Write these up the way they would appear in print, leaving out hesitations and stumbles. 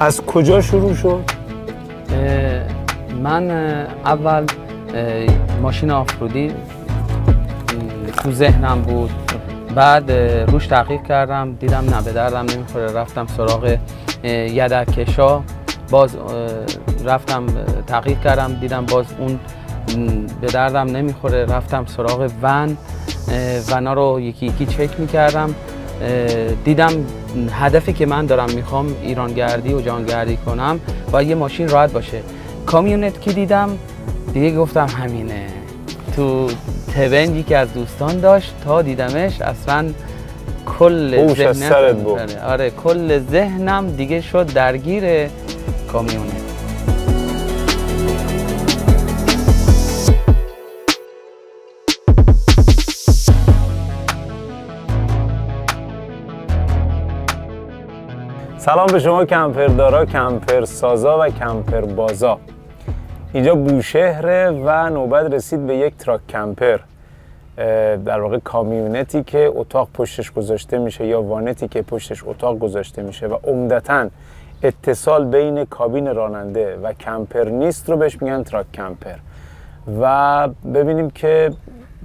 از کجا شروع شد؟ من اول ماشین آفرودی تو ذهنم بود، بعد روش تحقیق کردم، دیدم نه به دردم نمیخوره، رفتم سراغ یدکشا، باز رفتم تحقیق کردم، دیدم باز اون به دردم نمیخوره، رفتم سراغ ونا رو یکی یکی چک میکردم، دیدم هدفی که من دارم میخوام ایرانگردی و جهانگردی کنم باید یه ماشین راحت باشه. کامیونت که دیدم دیگه گفتم همینه. تو تبنجی که از دوستان داشت تا دیدمش اصلا کل ذهنم آره کل ذهنم دیگه شد درگیر کامیونت. سلام به شما کمپردارا، کمپرسازا و کمپربازا. اینجا بوشهره و نوبت رسید به یک تراک کمپر، در واقع کامیونتی که اتاق پشتش گذاشته میشه یا وانتی که پشتش اتاق گذاشته میشه و عمدتاً اتصال بین کابین راننده و کمپر نیست رو بهش میگن تراک کمپر. و ببینیم که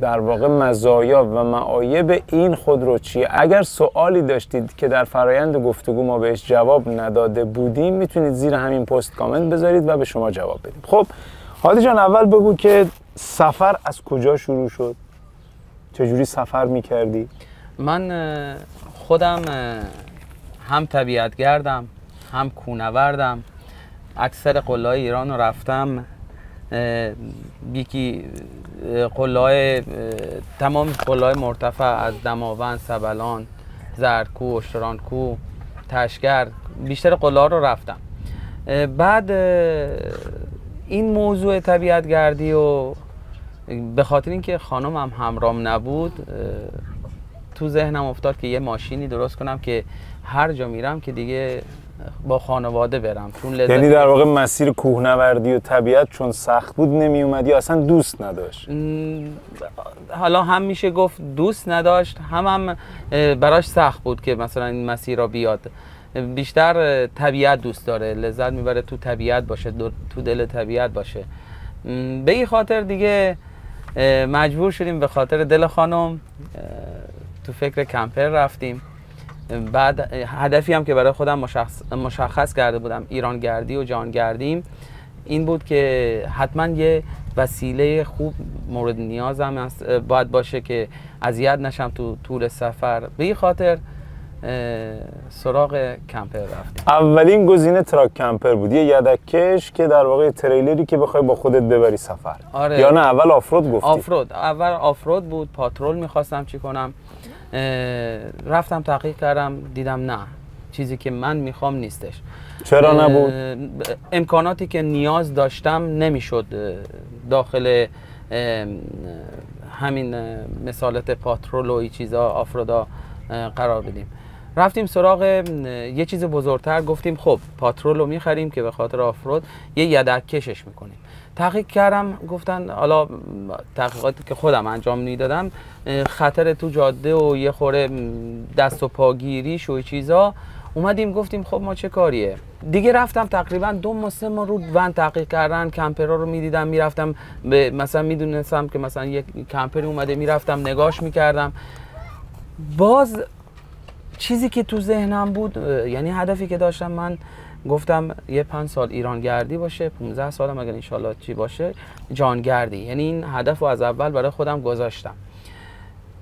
در واقع مزایا و معایب این خودرو چیه. اگر سوالی داشتید که در فرایند گفتگو ما بهش جواب نداده بودیم میتونید زیر همین پست کامنت بذارید و به شما جواب بدیم. خب هادی جان، اول بگو که سفر از کجا شروع شد؟ چجوری سفر میکردی؟ من خودم هم طبیعتگردم هم کوهنوردم، اکثر قله‌های ایران رو رفتم، یکی قله‌های تمام قله‌های مرتفع از دماوند، سبلان، زردکوه، اشترانکوه، تشگر، بیشتر قله‌ها رو رفتم. بعد این موضوع طبیعتگردی و به خاطر اینکه خانمم همراهم نبود تو ذهنم افتاد که یه ماشینی درست کنم که هر جا میرم که دیگه با خانواده برم. یعنی در واقع مسیر کوهنوردی و طبیعت چون سخت بود نمی اومدی، اصلا دوست نداشت؟ حالا هم میشه گفت دوست نداشت، هم براش سخت بود که مثلا این مسیر را بیاد. بیشتر طبیعت دوست داره، لذت میبره تو طبیعت باشه، تو دل طبیعت باشه. به این خاطر دیگه مجبور شدیم به خاطر دل خانم تو فکر کمپر رفتیم. بعد هدفی هم که برای خودم مشخص کرده بودم، ایرانگردی و جهانگردیم، این بود که حتما یه وسیله خوب مورد نیازم باید باشه که اذیت نشم تو طول سفر. به این خاطر سراغ کمپر رفتیم. اولین گزینه تراک کمپر بود، یه یدکش که در واقع تریلری که بخوای با خودت ببری سفر. آره. یا نه اول آفرود گفتی؟ آفرود، اول آفرود بود، پاترول میخواستم چی کنم، رفتم تحقیق کردم دیدم نه، چیزی که من میخوام نیستش. چرا نبود؟ امکاناتی که نیاز داشتم نمیشد داخل همین مثالت پاترول و این چیزا آفرودا قرار بدیم. رفتیم سراغ یه چیز بزرگتر، گفتیم خب پاترول رو میخریم که به خاطر آفرود یه یدک کشش میکنیم. تحقیق کردم، گفتن حالا تحقیقاتی که خودم انجام میدادم خطر تو جاده و یه خوره دست و پاگیریش و چیزا، اومدیم گفتیم خب ما چه کاریه دیگه. رفتم تقریبا 2 ماه 3 ماه رو ون تحقیق کردن، کمپرها رو میدیدم، میرفتم مثلا میدونستم که مثلا یک کمپری اومده، میرفتم نگاش میکردم. باز چیزی که تو ذهنم بود، یعنی هدفی که داشتم، من گفتم یه 5 سال ایرانگردی باشه، 15 سالم اگر انشالله چی باشه جهانگردی. یعنی این هدف رو از اول برای خودم گذاشتم.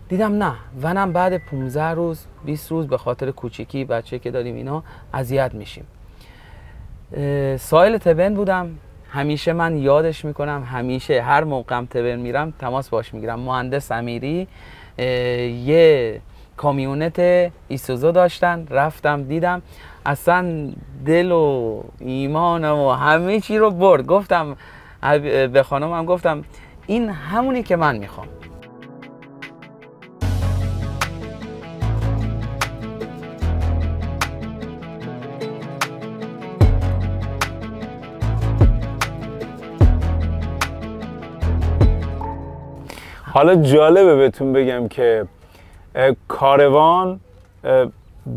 دیدم نه، ونم بعد 15 روز 20 روز به خاطر کوچیکی بچه که داریم اینا اذیت میشیم. ساحل تبن بودم، همیشه من یادش میکنم، همیشه هر موقعم تبن میرم تماس باش میگیرم. مهندس امیری یه کامیونت ایسوزو داشتن، رفتم دیدم، اصلا دل و ایمانم و همه چی رو برد. گفتم به خانمم، گفتم این همونی که من میخوام. حالا جالبه بهتون بگم که کاروان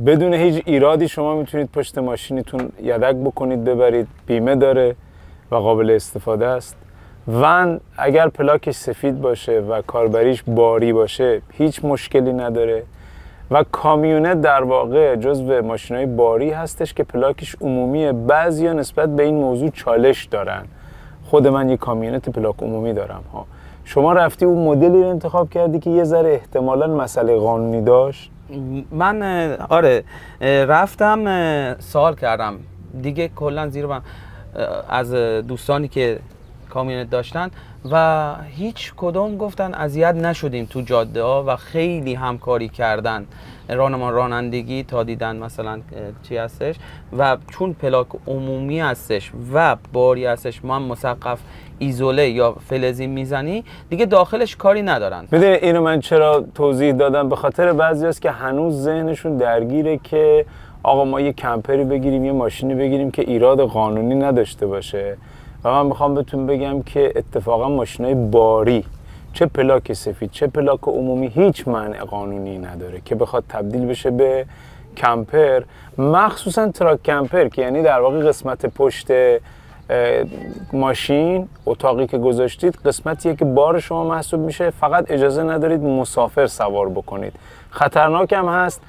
بدون هیچ ایرادی شما میتونید پشت ماشینتون یدک بکنید ببرید، بیمه داره و قابل استفاده است. ون اگر پلاکش سفید باشه و کاربریش باری باشه هیچ مشکلی نداره و کامیونه در واقع جزو ماشینای باری هستش که پلاکش عمومیه. بعضیا نسبت به این موضوع چالش دارن. خود من یک کامیونت پلاک عمومی دارم ها. شما رفتی اون مدلی رو انتخاب کردی که یه ذره احتمالاً مسئله قانونی داشت؟ من آره رفتم سوال کردم دیگه کلا زیر من از دوستانی که کامیونت داشتن و هیچ کدوم گفتن اذیت نشدیم تو جاده ها و خیلی همکاری کردن رانندگی تا دیدن مثلا چی هستش و چون پلاک عمومی هستش و باری هستش ما هم مسقف ایزوله یا فلزی میزنی دیگه داخلش کاری ندارن. میدونی اینو من چرا توضیح دادم؟ به خاطر بعضی هست که هنوز ذهنشون درگیره که آقا ما یه کمپری بگیریم یه ماشینی بگیریم که ایراد قانونی نداشته باشه و من میخوام بهتون بگم که اتفاقا ماشینای باری چه پلاک سفید چه پلاک عمومی هیچ معنی قانونی نداره که بخواد تبدیل بشه به کمپر، مخصوصا تراک کمپر که یعنی در واقع قسمت پشت ماشین اتاقی که گذاشتید قسمتیه که بار شما محسوب میشه، فقط اجازه ندارید مسافر سوار بکنید. خطرناک هم هست.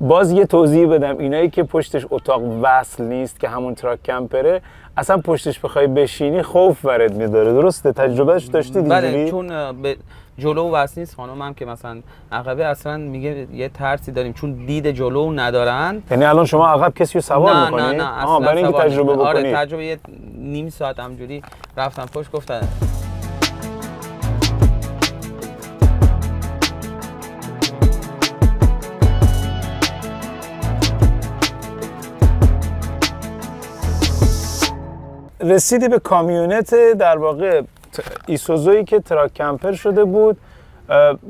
باز یه توضیح بدم، اینایی که پشتش اتاق وصل نیست که همون تراک کمپره اصلا پشتش بخوای بشینی خوف وارد می‌داره. درسته؟ تجربهش داشتی دیگه؟ بله چون جلو وصل نیست، خانمم که مثلا عقبه اصلا میگه یه ترسی داریم چون دید جلو ندارن. یعنی الان شما عقب کسی رو سوار می‌کنی؟ نه اصلا برای اینکه تجربه بکنی. آره تجربه یه نیم ساعت همجوری رفتم پشت گفتن رسیدی به کامیونت در واقع ایسوزویی که تراک کمپر شده بود.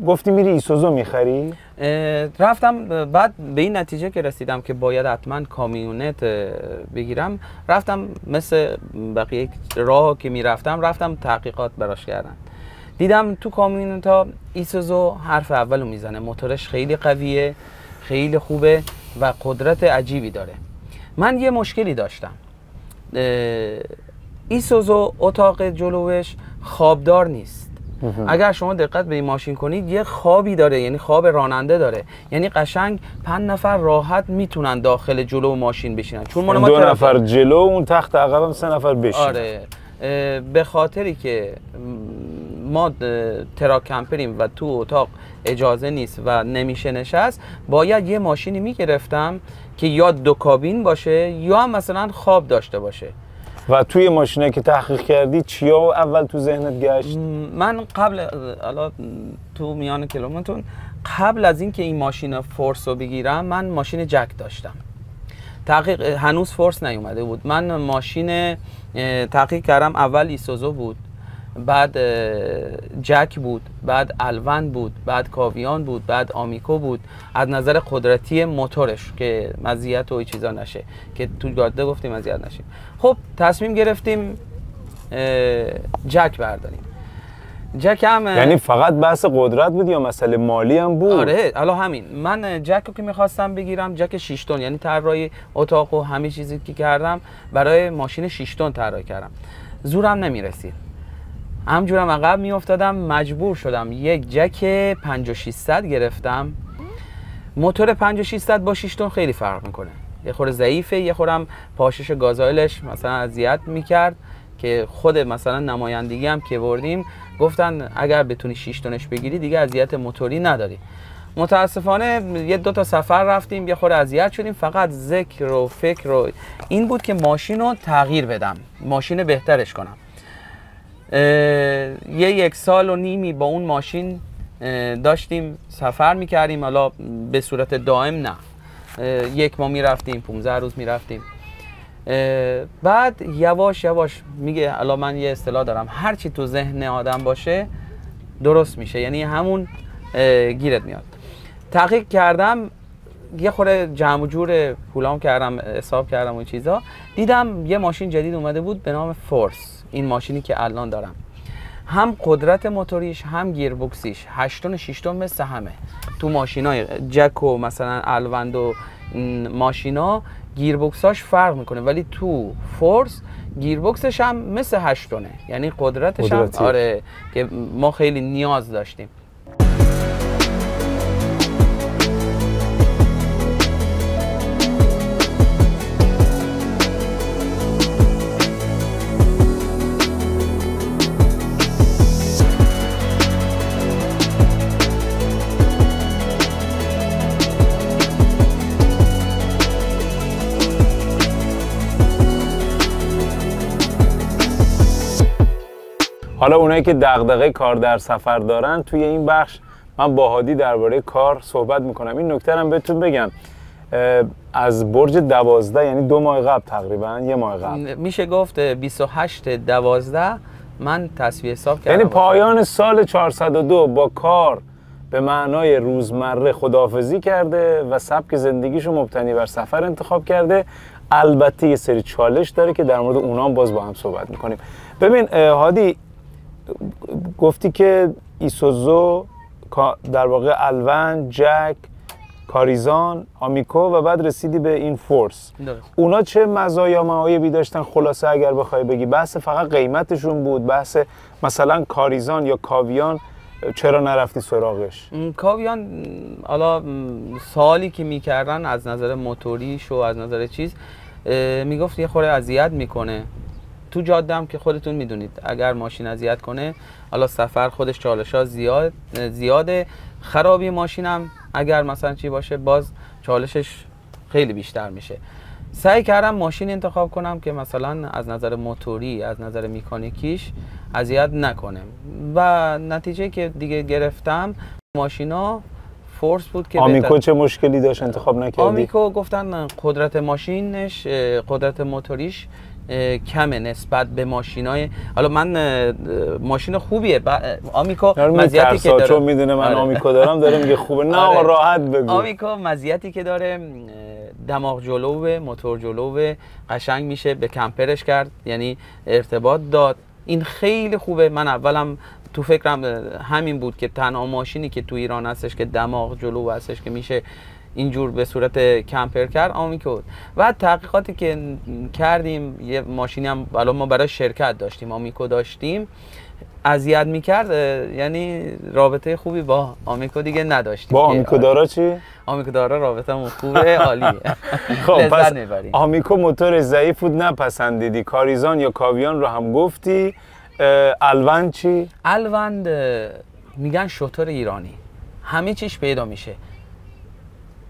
گفتی میری ایسوزو میخری؟ رفتم بعد به این نتیجه که رسیدم که باید حتما کامیونت بگیرم، رفتم مثل بقیه راه که میرفتم رفتم تحقیقات براش کردم. دیدم تو کامیونت ها ایسوزو حرف اولو میزنه، موتورش خیلی قویه خیلی خوبه و قدرت عجیبی داره. من یه مشکلی داشتم، ایسوزو اتاق جلوش خوابدار نیست. اگر شما دقت به این ماشین کنید یه خوابی داره، یعنی خواب راننده داره، یعنی قشنگ 5 نفر راحت میتونن داخل جلو ماشین بشینن چون ما 2 نفر جلو اون تخت عقبم 3 نفر بشینن. آره به خاطری که ما تراک کمپریم و تو اتاق اجازه نیست و نمیشه نشست، باید یه ماشینی میگرفتم که یا 2 کابین باشه یا مثلا خواب داشته باشه. و توی ماشینه که تحقیق کردی چیا اول تو ذهنت گشت؟ من قبل تو میان کلامتون قبل از اینکه این ماشین فورس رو بگیرم من ماشین جک داشتم. تحقیق هنوز فورس نیومده بود. من ماشین تحقیق کردم اول ایسوزو بود، بعد جک بود، بعد الوند بود، بعد کاویان بود، بعد آمیکو بود از نظر قدرتی موتورش که مزیت و این چیزا نشه که تو جاده گفتیم مزیت نشیم. خب تصمیم گرفتیم جک برداریم. جک هم یعنی فقط بحث قدرت بود یا مسئله مالی هم بود؟ آره الان همین من جک رو که میخواستم بگیرم جک 6 تن یعنی طراحی اتاق و همه چیزی که کردم برای ماشین 6 تن طراحی کردم. زورم نمیرسید. همجورم عقب میافتادم مجبور شدم یک جک 5600 گرفتم. موتور 5600 با 6 تن خیلی فرق میکنه، یه خورده ضعیفه، یه خورده پاشش گازایلش مثلا اذیت میکرد که خود مثلا نمایندگی هم که بردیم گفتن اگر بتونی 6 تنش بگیری دیگه اذیت موتوری نداری. متاسفانه یه 2 تا سفر رفتیم یه خورده اذیت شدیم. فقط ذکر و فکر و این بود که ماشین رو تغییر بدم، ماشین بهترش کنم. یک 1.5 سال با اون ماشین داشتیم سفر میکردیم، حالا به صورت دائم نه، 1 ماه میرفتیم 15 روز میرفتیم. بعد یواش یواش میگه حالا من یه اصطلاح دارم هرچی تو ذهن آدم باشه درست میشه، یعنی همون گیرت میاد. تحقیق کردم یه خورده جمع و جور پولام کردم حساب کردم اون چیزا، دیدم یه ماشین جدید اومده بود به نام فورس، این ماشینی که الان دارم. هم قدرت موتوریش هم گیربکسیش 8 و 6 مثل همه. تو ماشینای جک و مثلا الوند و ماشینا گیربکساش فرق میکنه، ولی تو فورس گیربکسش هم مثل 8 تونه، یعنی قدرتش هم آره که ما خیلی نیاز داشتیم. حالا اونایی که دغدغه کار در سفر دارن، توی این بخش من با هادی درباره کار صحبت میکنم. این نکته هم بهتون بگم، از برج 12 یعنی 2 ماه قبل تقریبا، 1 ماه قبل میشه گفت 28/12 من تسویه حساب کردم، یعنی پایان سال 402 با کار به معنای روزمره خداحافظی کرده و سبک زندگیشو مبتنی بر سفر انتخاب کرده. البته یه سری چالش داره که در مورد اونا هم باز با هم صحبت میکنیم. ببین هادی، گفتی که ایسوزو، در واقع الوند، جک، کاریزان، آمیکو و بعد رسیدی به این فورس. اونا چه مزایا معایبی داشتن؟ خلاصه اگر بخوای بگی، بحث فقط قیمتشون بود؟ بحث مثلا کاریزان یا کاویان چرا نرفتی سراغش؟ کاویان حالا سالی که میکردن از نظر موتوریش و از نظر چیز میگفت یه خورده اذیت میکنه. تو جاده هم که خودتون میدونید اگر ماشین اذیت کنه، حالا سفر خودش چالش‌ها زیاده، خرابی ماشینم اگر مثلا چی باشه باز چالشش خیلی بیشتر میشه. سعی کردم ماشین انتخاب کنم که مثلا از نظر موتوری، از نظر مکانیکیش اذیت نکنه و نتیجه که دیگه گرفتم ماشینا فورس بود که آمیکو چه مشکلی داشت انتخاب نکردی؟ آمیکو گفتن قدرت ماشینش، قدرت موتوریش کمه نسبت به ماشینای. حالا من ماشین خوبیه آمیکو، مزیتی که داره، چون میدونه من آمیکو دارم، داره میگه خوبه. نه آره. راحت بگو. آمیکو مزیتی که داره دماغ جلوه، موتور جلوه، قشنگ میشه به کمپرش کرد، یعنی ارتباط داد. این خیلی خوبه. من اولم تو فکرم همین بود که تنها ماشینی که تو ایران هستش که دماغ جلو هستش که میشه اینجور به صورت کمپر کرد آمیکو. و تحقیقاتی که کردیم، یه ماشینی هم الان ما برای شرکت داشتیم، آمیکو داشتیم، اذیت میکرد، یعنی رابطه خوبی با آمیکو دیگه نداشتیم. با آمیکو دارا چی؟ آمیکو دارا رابطه‌مون خوبه، عالیه. خب پس آمیکو موتور ضعیف بود نپسندیدی، کاریزان یا کاویان رو هم گفتی. الوند چی؟ الوند میگن شتر ایرانی، همه چیش پیدا میشه،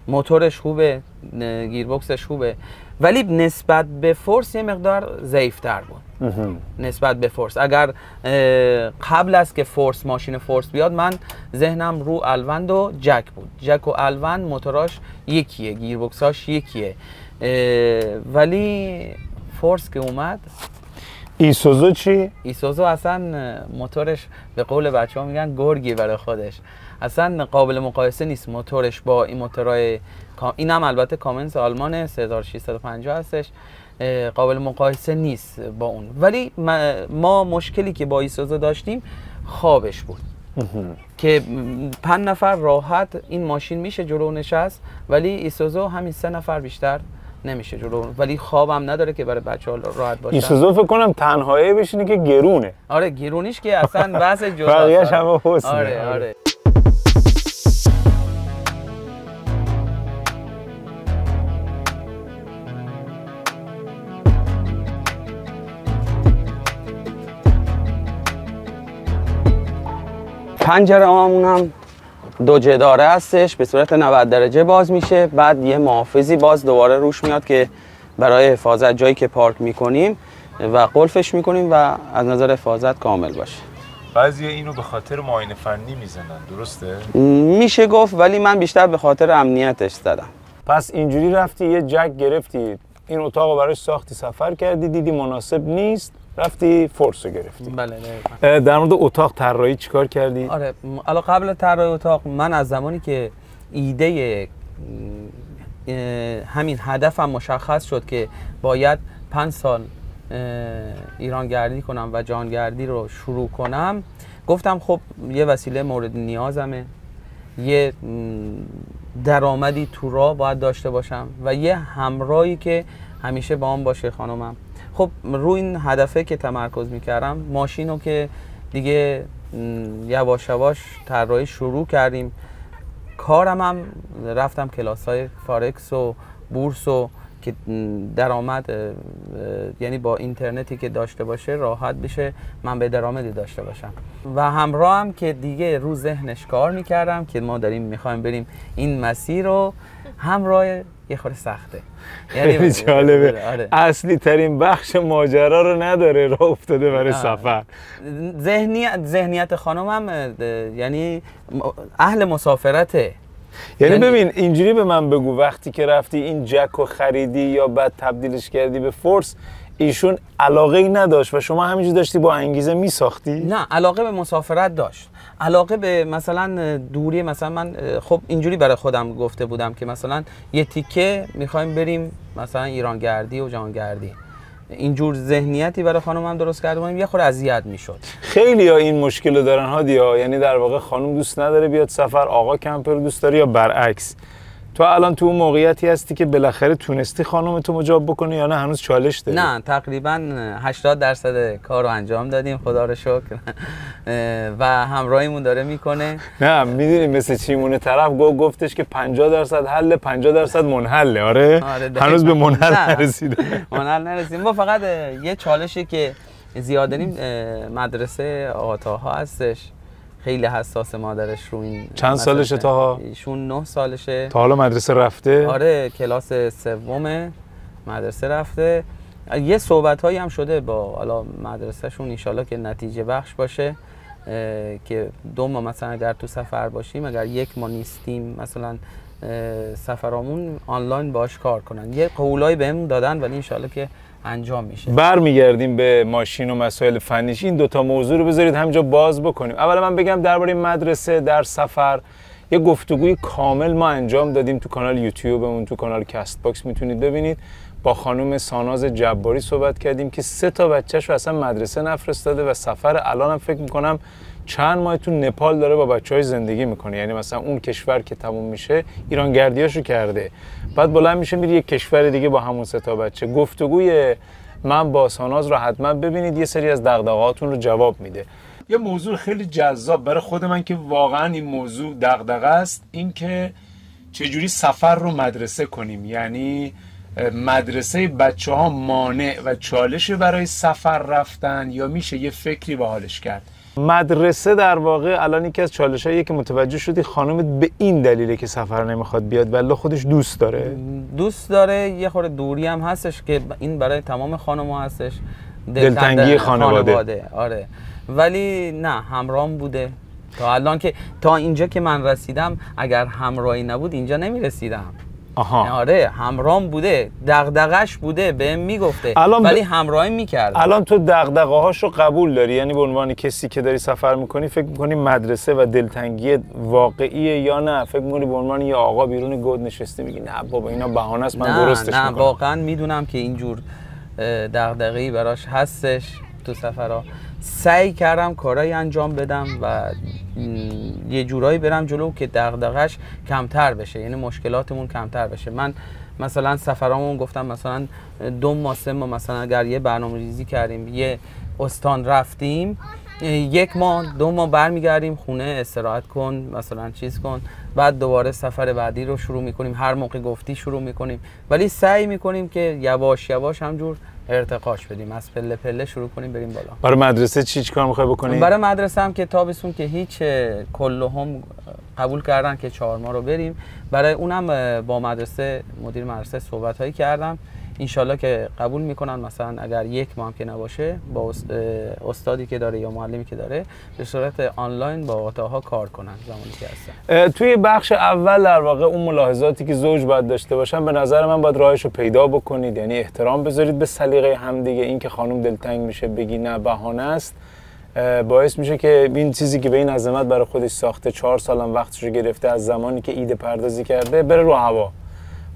موتورش خوبه، گیربکسش خوبه، ولی نسبت به فورس یه مقدار ضعیفتر بود. نسبت به فورس، اگر قبل از که فورس ماشین فورس بیاد، من ذهنم رو الوند و جک بود. جک و الوند موتوراش یکیه، گیربکساش یکیه، ولی فورس که اومد. ایسوزو چی؟ ایسوزو اصلا موتورش به قول بچه ها میگن گرگی برای خودش، اصلا قابل مقایسه نیست موتورش با این موتورهای. این هم البته کامنس آلمانه، 3650 هستش، قابل مقایسه نیست با اون. ولی ما مشکلی که با ایسوزو داشتیم خوابش بود که 5 نفر راحت این ماشین میشه جلو نشست، ولی ایسوزو همین 3 نفر بیشتر نمیشه جلو، ولی خوابم نداره که برای بچه‌ها راحت باشه. ایسوزو فکر کنم تنهایی بشینه که گرونه. آره گرونیش که اصلا بحث جدا. بقیه‌اش هم حسنه. آره. پنجره هامون هم 2 جداره هستش، به صورت 90 درجه باز میشه، بعد یه محافظی باز دوباره روش میاد که برای حفاظت جایی که پارک میکنیم و قفلش میکنیم و از نظر حفاظت کامل باشه. بعضی اینو به خاطر معاینه فنی میزنن، درسته؟ میشه گفت، ولی من بیشتر به خاطر امنیتش زدم. پس اینجوری رفتی یه جک گرفتی، این اتاقو براش ساختی، سفر کردی، دیدی مناسب نیست، رفتی فورس رو گرفتی. بله دقیقاً. در مورد اتاق طراحی چیکار کردی؟ آره الا قبل از طراحی اتاق، من از زمانی که ایده همین هدفم مشخص شد که باید 5 سال ایرانگردی کنم و جهانگردی رو شروع کنم، گفتم خب یه وسیله مورد نیازمه، یه درآمدی تو راه باید داشته باشم و یه همراهی که همیشه با هم باشه خانمم. خب روی این هدفه که تمرکز میکردم، ماشین رو که دیگه یواش یواش طراحی شروع کردیم، کارم هم رفتم کلاس‌های فارکس و بورس و که درآمد یعنی با اینترنتی که داشته باشه راحت بشه من به درآمدی داشته باشم و همراه هم که دیگه رو ذهنش کار میکردم که ما داریم میخوایم بریم این مسیر رو، همراه یه خورده سخته، یعنی جالبه. آره. اصلی ترین بخش ماجرا رو نداره، راه افتاده برای سفر. ذهنیت خانمم یعنی اهل مسافرته. یعنی ببین اینجوری به من بگو، وقتی که رفتی این جک رو خریدی یا بعد تبدیلش کردی به فورس، ایشون علاقه ای نداشت و شما همینجوری داشتی با انگیزه می ساختی؟ نه، علاقه به مسافرت داشت، علاقه به مثلا دوری. مثلا من خب اینجوری برای خودم گفته بودم که مثلا یه تیکه میخوایم بریم مثلا ایرانگردی و جهانگردی، اینجور ذهنیتی برای خانمم درست کردم، یه خورده اذیت میشد. خیلی ها این مشکل رو دارن هادیا، یعنی در واقع خانم دوست نداره بیاد سفر، آقا کمپر دوست داره یا برعکس. تو الان تو اون موقعیتی هستی که بالاخره تونستی خانمتو مجاب بکنی یا نه هنوز چالش داری؟ نه، تقریبا 80% کار رو انجام دادیم خدا رو شکر و همراهیمون داره میکنه. نه میدونی مثل چی مونه، طرف گفتش که 50% حل 50% منحله. آره، هنوز به منحل نرسیدیم. ما فقط یه چالشی که زیاده نیم، مدرسه آتاها هستش، خیلی حساس مادرش رو این. چند سالشه تاها؟ ایشون 9 سالشه. تا حالا مدرسه رفته؟ آره، کلاس سومه مدرسه رفته. یه صحبت‌هایی هم شده با حالا مدرسهشون، انشالله که نتیجه بخش باشه، که 2 ماه مثلا اگر تو سفر باشیم، اگر 1 ماه نیستیم مثلا سفرامون، آنلاین باش کار کنن. یه قولایی بهم دادن ولی انشالله که انجام میشه. برمیگردیم به ماشین و مسائل فنیش، این دوتا موضوع رو بذارید همینجا باز بکنیم. اول من بگم درباره مدرسه در سفر یه گفتگوی کامل ما انجام دادیم تو کانال یوتیوبمون، تو کانال کست باکس میتونید ببینید. با خانم ساناز جباری صحبت کردیم که 3 تا بچه‌ش رو اصلا مدرسه نفرستاده و سفر الانم فکر میکنم چند ماه تو نپال داره با بچه‌هاش زندگی میکنه. یعنی مثلا اون کشور که تموم میشه ایرانگردیاشو کرده، بعد بلند میشه میره یک کشور دیگه با همون 3 تا بچه. گفتگوی من با ساناز رو حتما ببینید، یه سری از دغدغه‌هاتون رو جواب میده. یه موضوع خیلی جذاب برای خود من که واقعا این موضوع دغدغه است، این که چجوری سفر رو مدرسه کنیم. یعنی مدرسه بچه‌ها مانع و چالش برای سفر رفتن یا میشه یه فکری به حالش کرد؟ مدرسه در واقع الان یکی از چالش‌هاییه که متوجه شدی خانمت به این دلیله که سفر نمیخواد بیاد، ولی خودش دوست داره. یه خورده دوری هم هستش که این برای تمام خانم‌ها هستش، دلتنگی خانواده. آره، ولی نه، همراهم بوده تا الان، که تا اینجا که من رسیدم. اگر همراهی نبود اینجا نمیرسیدم. آها. آره، همراهم بوده، دغدغش بوده، بهم میگفته ولی همراهی میکرد. الان تو دغدغه هاشو قبول داری؟ یعنی به عنوان کسی که داری سفر میکنی فکر میکنی مدرسه و دلتنگی واقعیه یا نه فکر میکنی به عنوان یه آقا بیرون گود نشستی میگی نه بابا اینا بهانه است، من درستش میکنم؟ نه، واقعا میدونم که اینجور دغدغه‌ای براش هستش. تو سفرها سعی کردم کارایی انجام بدم و یه جورایی برم جلو که دغدغش کمتر بشه، یعنی مشکلاتمون کمتر بشه. من مثلا سفرامون گفتم مثلا 2 ماه 3 ماه، مثلا اگر یه برنامه ریزی کردیم، یه استان رفتیم، 1 ماه 2 ماه برمیگردیم خونه استراحت کن، مثلا چیز کن، بعد دوباره سفر بعدی رو شروع میکنیم. هر موقع گفتی شروع میکنیم، ولی سعی میکنیم که یواش یواش همجور ارتقاش بدیم، از پله پله شروع کنیم بریم بالا. برای مدرسه چی کار میخوای بکنیم؟ برای مدرسه هم که تابستون که هیچ، کلهم قبول کردن که 4 ماه رو بریم. برای اونم با مدرسه، مدیر مدرسه صحبت هایی کردم، انشالله که قبول میکنن. مثلا اگر 1 ماه هم که نباشه با استادی که داره یا معلمی که داره به صورت آنلاین با آتاها کار کنن زمانی که هستن. توی بخش اول در واقع اون ملاحظاتی که زوج باید داشته باشن، به نظر من باید راهش رو پیدا بکنید، یعنی احترام بذارید به سلیقه همدیگه. این که خانم دلتنگ میشه بگی نه بهانه است، باعث میشه که این چیزی که به این عظمت برای خودش ساخته، 4 سال هم وقتش رو گرفته از زمانی که ایده پردازی کرده، بره رو هوا.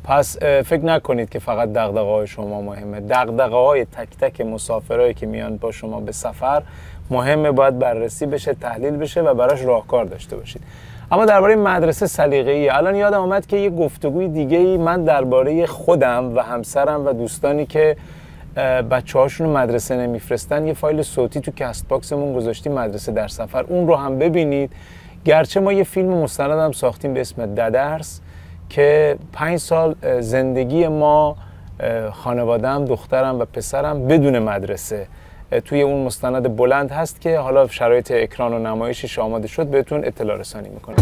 پس فکر نکنید که فقط دغدغه‌های شما مهمه. دغدغه‌های تک تک مسافرایی که میان با شما به سفر مهمه، باید بررسی بشه، تحلیل بشه و براش راهکار داشته باشید. اما درباره مدرسه سلیقه‌ای، الان یادم اومد که یه گفتگوی دیگه‌ای من درباره خودم و همسرم و دوستانی که بچه‌هاشون رو مدرسه نمیفرستن یه فایل صوتی تو کست باکسمون گذاشتیم، مدرسه در سفر، اون رو هم ببینید. گرچه ما یه فیلم مستند هم ساختیم به اسم ددرس که 5 سال زندگی ما، خانواده‌ام، دخترم و پسرم بدون مدرسه توی اون مستند بلند هست که حالا شرایط اکران و نمایشش آماده شد بهتون اطلاع رسانی میکنم.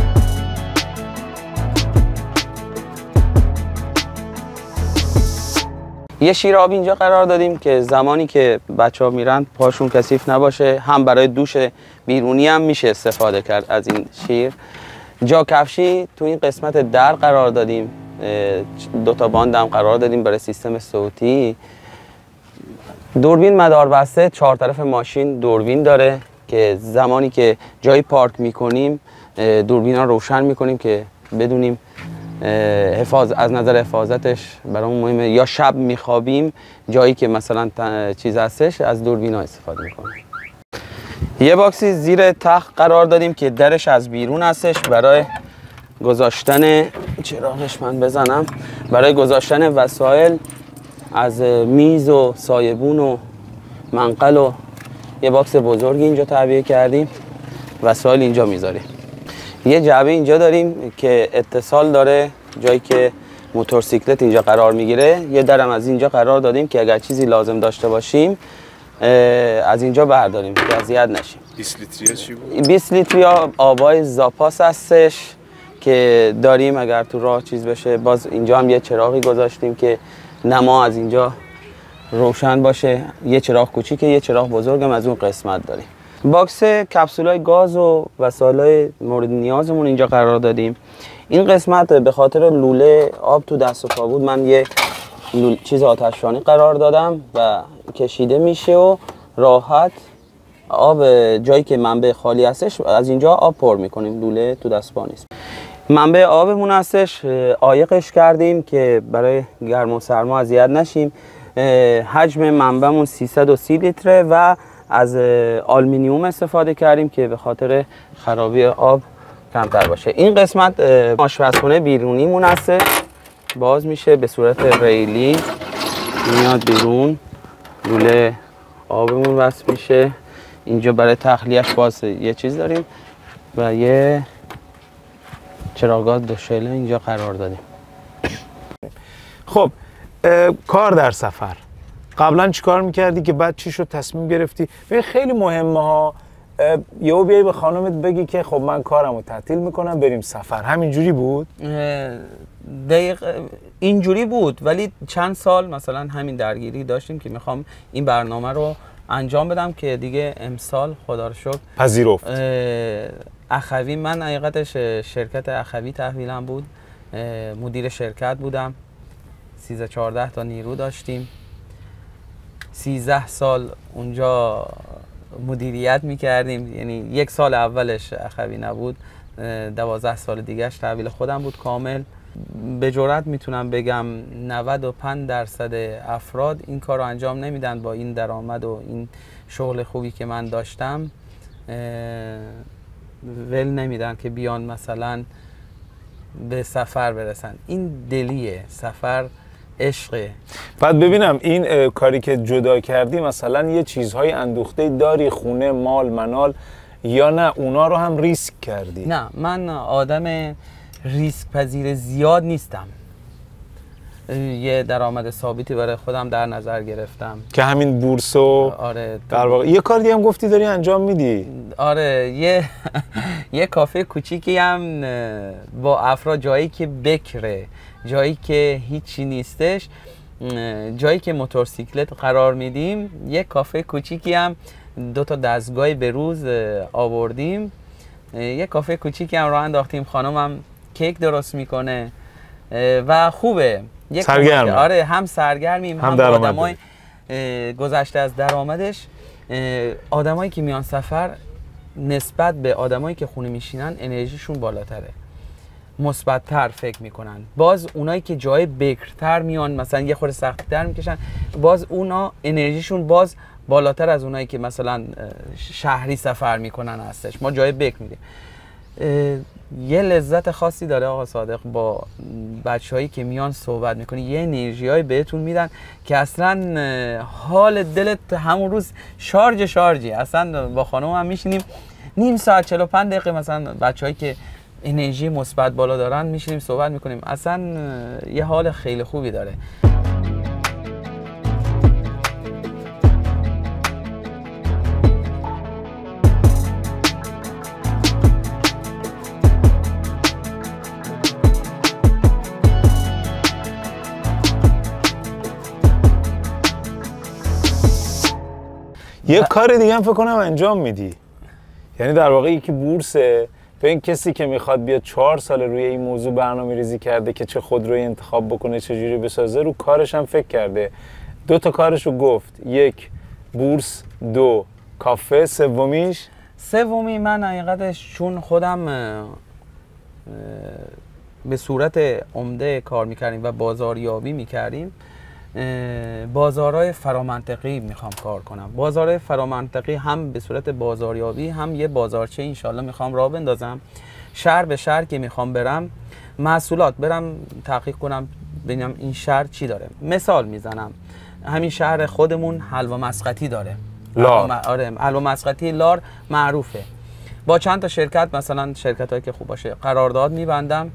یه شیر آب اینجا قرار دادیم که زمانی که بچه‌ها میرن پاشون کثیف نباشه، هم برای دوش بیرونی هم میشه استفاده کرد از این شیر. جا کفشی تو این قسمت در قرار دادیم، 2 تا باندم قرار دادیم برای سیستم صوتی. دوربین مداربسته، 4 طرف ماشین دوربین داره که زمانی که جایی پارک میکنیم دوربین ها روشن میکنیم که بدونیم از نظر حفاظتش برامون مهمه، یا شب میخوابیم جایی که مثلا چیز هستش از دوربین ها استفاده میکنیم. یه باکسی زیر تخت قرار دادیم که درش از بیرون هستش برای گذاشتن چراغش، من بزنم، برای گذاشتن وسایل از میز و سایبون و منقل و یه باکس بزرگی اینجا تعبیه کردیم، وسایل اینجا میذاریم. یه جعبه اینجا داریم که اتصال داره جایی که موتورسیکلت اینجا قرار میگیره. یه درم از اینجا قرار دادیم که اگر چیزی لازم داشته باشیم از اینجا برداریم که اذیت نشیم. 20 لیتری چی بود؟ 20 لیتری آبای زاپاس هستش که داریم اگر تو راه چیز بشه. باز اینجا هم یه چراغی گذاشتیم که نما از اینجا روشن باشه، یه چراغ کوچیکه، یه چراغ بزرگم از اون قسمت داریم. باکس کپسولای گاز و وسایل مورد نیازمون اینجا قرار دادیم. این قسمت به خاطر لوله آب تو دست و پا بود من یه چیز آتشفشانی قرار دادم و کشیده میشه و راحت آب جایی که منبع خالی هستش از اینجا آب پر میکنیم، لوله تو دست و پا نیست. منبع آبمون هستش، عایقش کردیم که برای گرم و سرما اذیت نشیم. حجم منبعمون 330 لیتره و از آلومینیوم استفاده کردیم که به خاطر خرابی آب کمتر باشه. این قسمت آشپزخونه بیرونیمون هستش، باز میشه به صورت ریلی میاد بیرون، لوله آبمون وصل میشه. اینجا برای تخلیهش باز یه چیز داریم و یه چراغات دوشیله اینجا قرار دادیم. خب کار در سفر قبلا چی کار میکردی که بعد چی شد تصمیم گرفتی؟ خیلی مهمه ها. یهو بیایی به خانمت بگی که خب من کارمو تعطیل میکنم بریم سفر، همینجوری بود؟ اینجوری بود ولی چند سال مثلا همین درگیری داشتیم که میخوام این برنامه رو انجام بدم که دیگه امسال خدا رو شکر پذیرفت. اخوی من حقیقتش شرکت اخوی تحویلم بود، مدیر شرکت بودم، 13-14 تا نیرو داشتیم، 13 سال اونجا مدیریت میکردیم. یعنی 1 سال اولش اخوی نبود، 12 سال دیگهش تحویل خودم بود کامل. به جرئت میتونم بگم 95% افراد این کار رو انجام نمیدن. با این درآمد و این شغل خوبی که من داشتم ول نمیدن که بیان مثلا به سفر برسن. این دلیه، سفر عشقه. بعد ببینم این کاری که جدا کردی مثلا یه چیزهای اندوخته داری، خونه، مال، منال، یا نه اونا رو هم ریسک کردی؟ نه، من آدم ریسک پذیر زیاد نیستم. یه درآمد ثابتی برای خودم در نظر گرفتم که همین بورس و آره در واقع یه کار دیگه هم گفتی داری انجام میدی. آره یه کافه کوچیکی هم با افراد، جایی که بکره، جایی که هیچی نیستش، جایی که موتورسیکلت قرار میدیم، یه کافه کوچیکی هم 2 تا دستگاه به روز آوردیم، یه کافه کوچیکی هم راه انداختیم. خانمم کیک درست میکنه و خوبه، سرگرم. آره، هم سرگرمیم هم آدمای گذشته از درآمدش. آدمایی که میان سفر نسبت به آدمایی که خونه میشینن انرژیشون بالاتره. مثبت‌تر فکر میکنن. باز اونایی که جای بکرتر میان مثلا یه خورده سخت‌تر میکشن، باز اونا انرژیشون باز بالاتر از اونایی که مثلا شهری سفر میکنن هستش. ما جای بکر میدیم. یه لذت خاصی داره آقا صادق، با بچه‌هایی که میان صحبت میکنی یه انرژیایی بهتون میدن که اصلا حال دلت همون روز شارجی. اصلا با خانم هم میشینیم نیم ساعت 45 دقیقه مثلا بچه‌هایی که انرژی مثبت بالا دارن میشینیم صحبت میکنیم، اصلا یه حال خیلی خوبی داره. یه کار دیگه هم فکر کنم انجام میدی، یعنی در واقع یکی بورسه به این کسی که میخواد بیا 4 سال روی این موضوع برنامه‌ریزی کرده که چه خودرویی انتخاب بکنه، چه جوری بسازه، رو کارش هم فکر کرده. 2 تا کارشو گفت، 1 بورس، 2 کافه، سومی من حقیقتش چون خودم به صورت عمده کار میکردیم و بازاریابی میکردیم، بازارهای فرامنطقی میخوام کار کنم. بازارهای فرامنطقی هم به صورت بازاریابی، هم یه بازارچه انشالله میخوام راه بندازم. شهر به شهر که میخوام برم محصولات برم تحقیق کنم، ببینم این شهر چی داره. مثال میزنم، همین شهر خودمون حلوا مسقطی داره، حلوا مسقطی لار معروفه. با چند تا شرکت، مثلا شرکتایی که خوب باشه، قرارداد میبندم.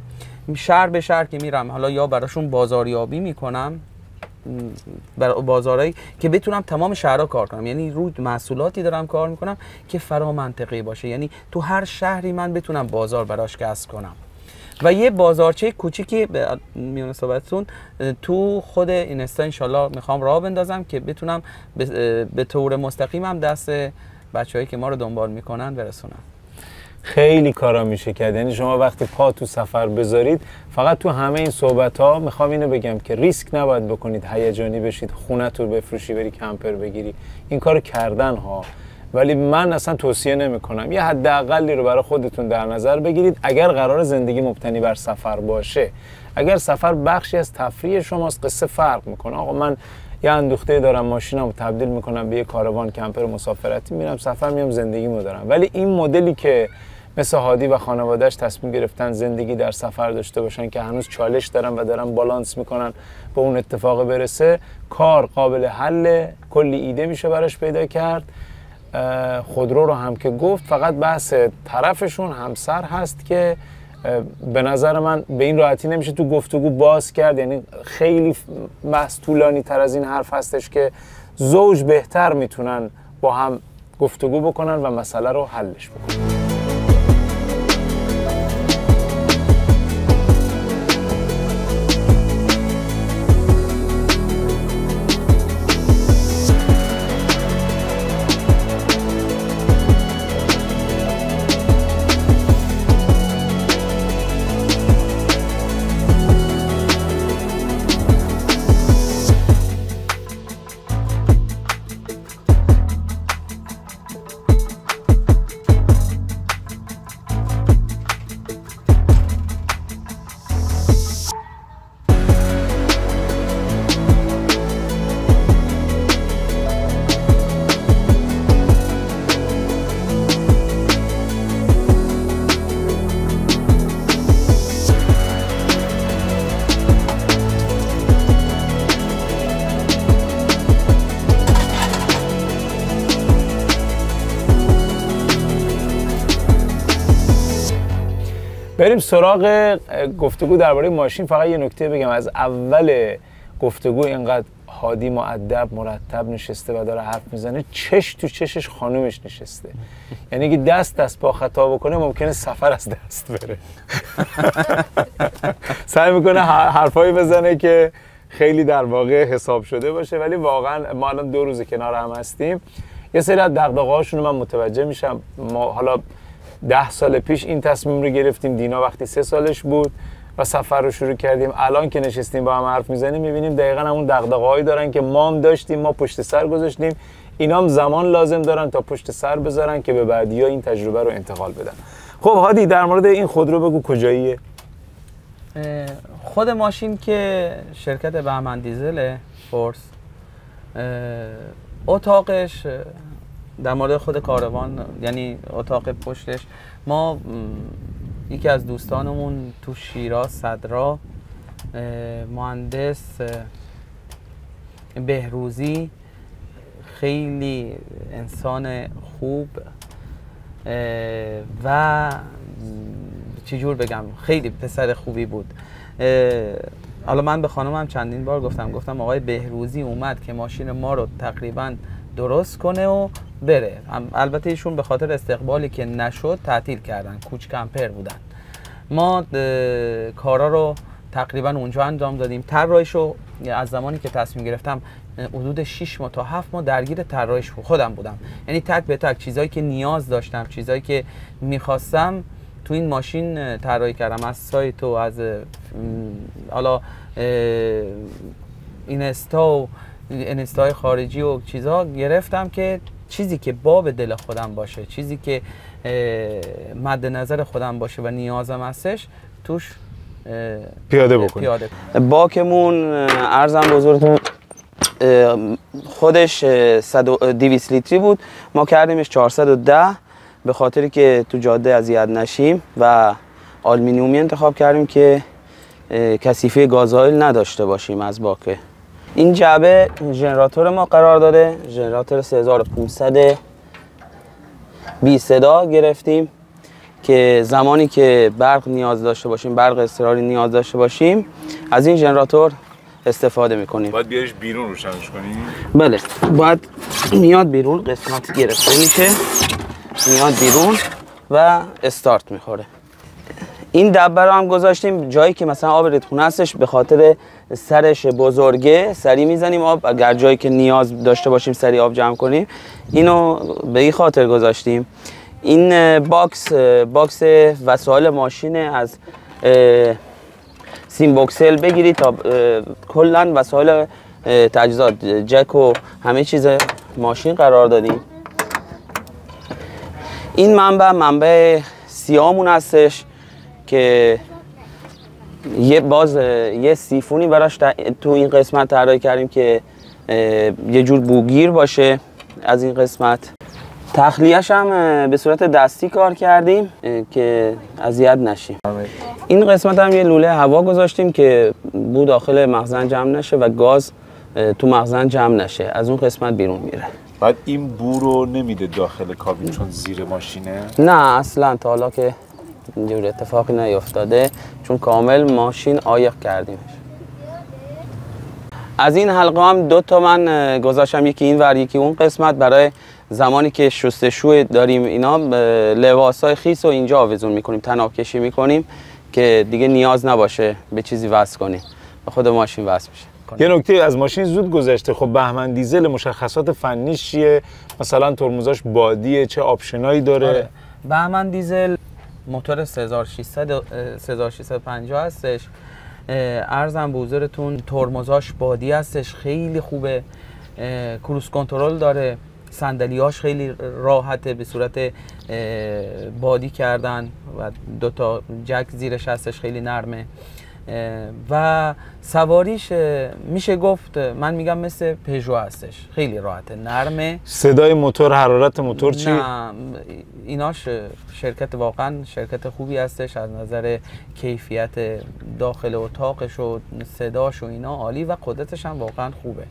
شهر به شهر که میرم حالا یا براشون بازاریابی میکنم، بازارهایی که بتونم تمام شهرها کار کنم. یعنی روی محصولاتی دارم کار میکنم که فرامنطقی باشه، یعنی تو هر شهری من بتونم بازار براش کسب کنم. و یه بازارچه کوچیکی میونه صحبتتون تو خود اینستا انشالله میخوام راه بندازم که بتونم به طور مستقیم هم دست بچه‌هایی که ما رو دنبال میکنن برسونم. خیلی کارا میشه کرد، یعنی شما وقتی پا تو سفر بذارید. فقط تو همه این صحبت ها میخوام اینو بگم که ریسک نباید بکنید، هیجانی بشید، خونتو بفروشی بری کمپر بگیری، این کارو کردن ها، ولی من اصلا توصیه نمیکنم. یه حداقلی رو برای خودتون در نظر بگیرید اگر قرار زندگی مبتنی بر سفر باشه. اگر سفر بخشی از تفریح شماست، قصه فرق میکنه. آقا من یه اندوخته دارم، ماشینمو تبدیل میکنم به یه کاروان کمپر مسافرتی، میرم سفر میام زندگیمو دارم. ولی این مدلی که مثل هادی و خانوادهش تصمیم گرفتن زندگی در سفر داشته باشن که هنوز چالش دارن و دارن بالانس میکنن به اون اتفاق برسه، کار قابل حل، کلی ایده میشه براش پیدا کرد. خودرو رو هم که گفت، فقط بحث طرفشون همسر هست که به نظر من به این راحتی نمیشه تو گفتگو باز کرد. یعنی خیلی بحث طولانی تر از این حرف هستش که زوج بهتر میتونن با هم گفتگو بکنن و مسئله رو حلش بکنن. بریم سراغ گفتگو درباره ماشین. فقط یه نکته بگم، از اول گفتگو اینقدر هادی مؤدب مرتب نشسته و داره حرف میزنه، چش تو چشش خانومش نشسته. یعنی اگه دست با خطا بکنه ممکنه سفر از دست بره. سعی میکنه حرفایی بزنه که خیلی در واقع حساب شده باشه، ولی واقعا ما الان 2 روز کنار هم هستیم، یه سری از دغدغه‌هاشون من متوجه میشم. ما حالا 10 سال پیش این تصمیم رو گرفتیم، دینا وقتی 3 سالش بود و سفر رو شروع کردیم. الان که نشستیم با هم حرف میزنیم میبینیم دقیقا همون دغدغه‌هایی دارن که ما هم داشتیم، ما پشت سر گذاشتیم. اینا هم زمان لازم دارن تا پشت سر بذارن که به بعدیا این تجربه رو انتقال بدن. خب هادی، در مورد این خودرو بگو کجاییه؟ خود ماشین که شرکت بهمن دیزل فورس، اتاقش در مورد خود کاروان، یعنی اتاق پشتش، ما یکی از دوستانمون تو شیراز صدرا، مهندس بهروزی، خیلی انسان خوب و چجور بگم خیلی پسر خوبی بود. حالا من به خانمم چندین بار گفتم آقای بهروزی اومد که ماشین ما رو تقریبا درست کنه و بره. البته ایشون به خاطر استقبالی که نشد تعطیل کردن، کوچ کمپر بودن. ما کارا رو تقریبا اونجا انجام دادیم. طراحیش رو از زمانی که تصمیم گرفتم حدود 6 ماه تا 7 ماه درگیر طراحیش خودم بودم، یعنی تک به تک چیزایی که نیاز داشتم، چیزایی که میخواستم تو این ماشین طراحی کردم، از سایت و از حالا اینستا و اینستای خارجی و چیزها گرفتم که چیزی که باب دل خودم باشه، چیزی که مد نظر خودم باشه و نیازم هستش توش پیاده بکنیم. باکمون عرضم بزرگتون خودش 200 لیتری بود، ما کردیمش 410 به خاطری که تو جاده اذیت نشیم و آلومینیومی انتخاب کردیم که کثیفه گازوئیل نداشته باشیم از باکه. این جعبه ژنراتور ما قرار داره، ژنراتور 3500 بی صدا گرفتیم که زمانی که برق نیاز داشته باشیم، برق اضطراری نیاز داشته باشیم، از این ژنراتور استفاده میکنیم. باید بیاریش بیرون روشنش کنیم؟ بله، باید میاد بیرون، قسمت گرفته میشه، میاد بیرون و استارت میخوره. این دبه رو هم گذاشتیم جایی که مثلا آب ریتخونه هستش، به خاطر سرش بزرگه، سری میزنیم آب، اگر جایی که نیاز داشته باشیم سری آب جمع کنیم، اینو به این خاطر گذاشتیم. این باکس وسایل ماشین، از سیم بوکسل بگیرید تا کلا وسایل تجهیزات، جک و همه چیز ماشین قرار دادیم. این منبع سیامون هستش که یه سیفونی براش تو این قسمت طراحی کردیم که یه جور بوگیر باشه. از این قسمت تخلیه‌اش هم به صورت دستی کار کردیم که اذیت نشیم. این قسمت هم یه لوله هوا گذاشتیم که بو داخل مخزن جمع نشه و گاز تو مخزن جمع نشه، از اون قسمت بیرون میره. بعد این بو رو نمیده داخل کابین چون زیر ماشینه؟ نه اصلا تا حالا که اینجور اتفاقی نیفتاده، چون کامل ماشین عایق کردیمش. از این حلقه هم 2 تا من گذاشتم، یکی این ور یکی اون قسمت، برای زمانی که شستشو داریم اینا لباسای خیس و اینجا آویزون میکنیم، تناب کشی میکنیم که دیگه نیاز نباشه به چیزی وصل کنیم، به خود ماشین وصل میشه. یه نکته از ماشین زود گذشته. خب بهمن دیزل مشخصات فنیش چیه؟ مثلا ترمزاش بادیه، چه آپشنایی داره؟ آره. بهمن دیزل موتور 3650 هستش. عرضم به حضورتون ترمزاش بادی هستش، خیلی خوبه، کروز کنترل داره، صندلی‌هاش خیلی راحته به صورت بادی کردن و 2 تا جک زیرش هستش، خیلی نرمه و سواریش میشه گفت، من میگم مثل پژو هستش، خیلی راحته، نرمه. صدای موتور، حرارت موتور چی؟ نه ایناش شرکت، واقعا شرکت خوبی هستش از نظر کیفیت داخل اتاقش و صداش و اینا عالی و قدرتش هم واقعا خوبه.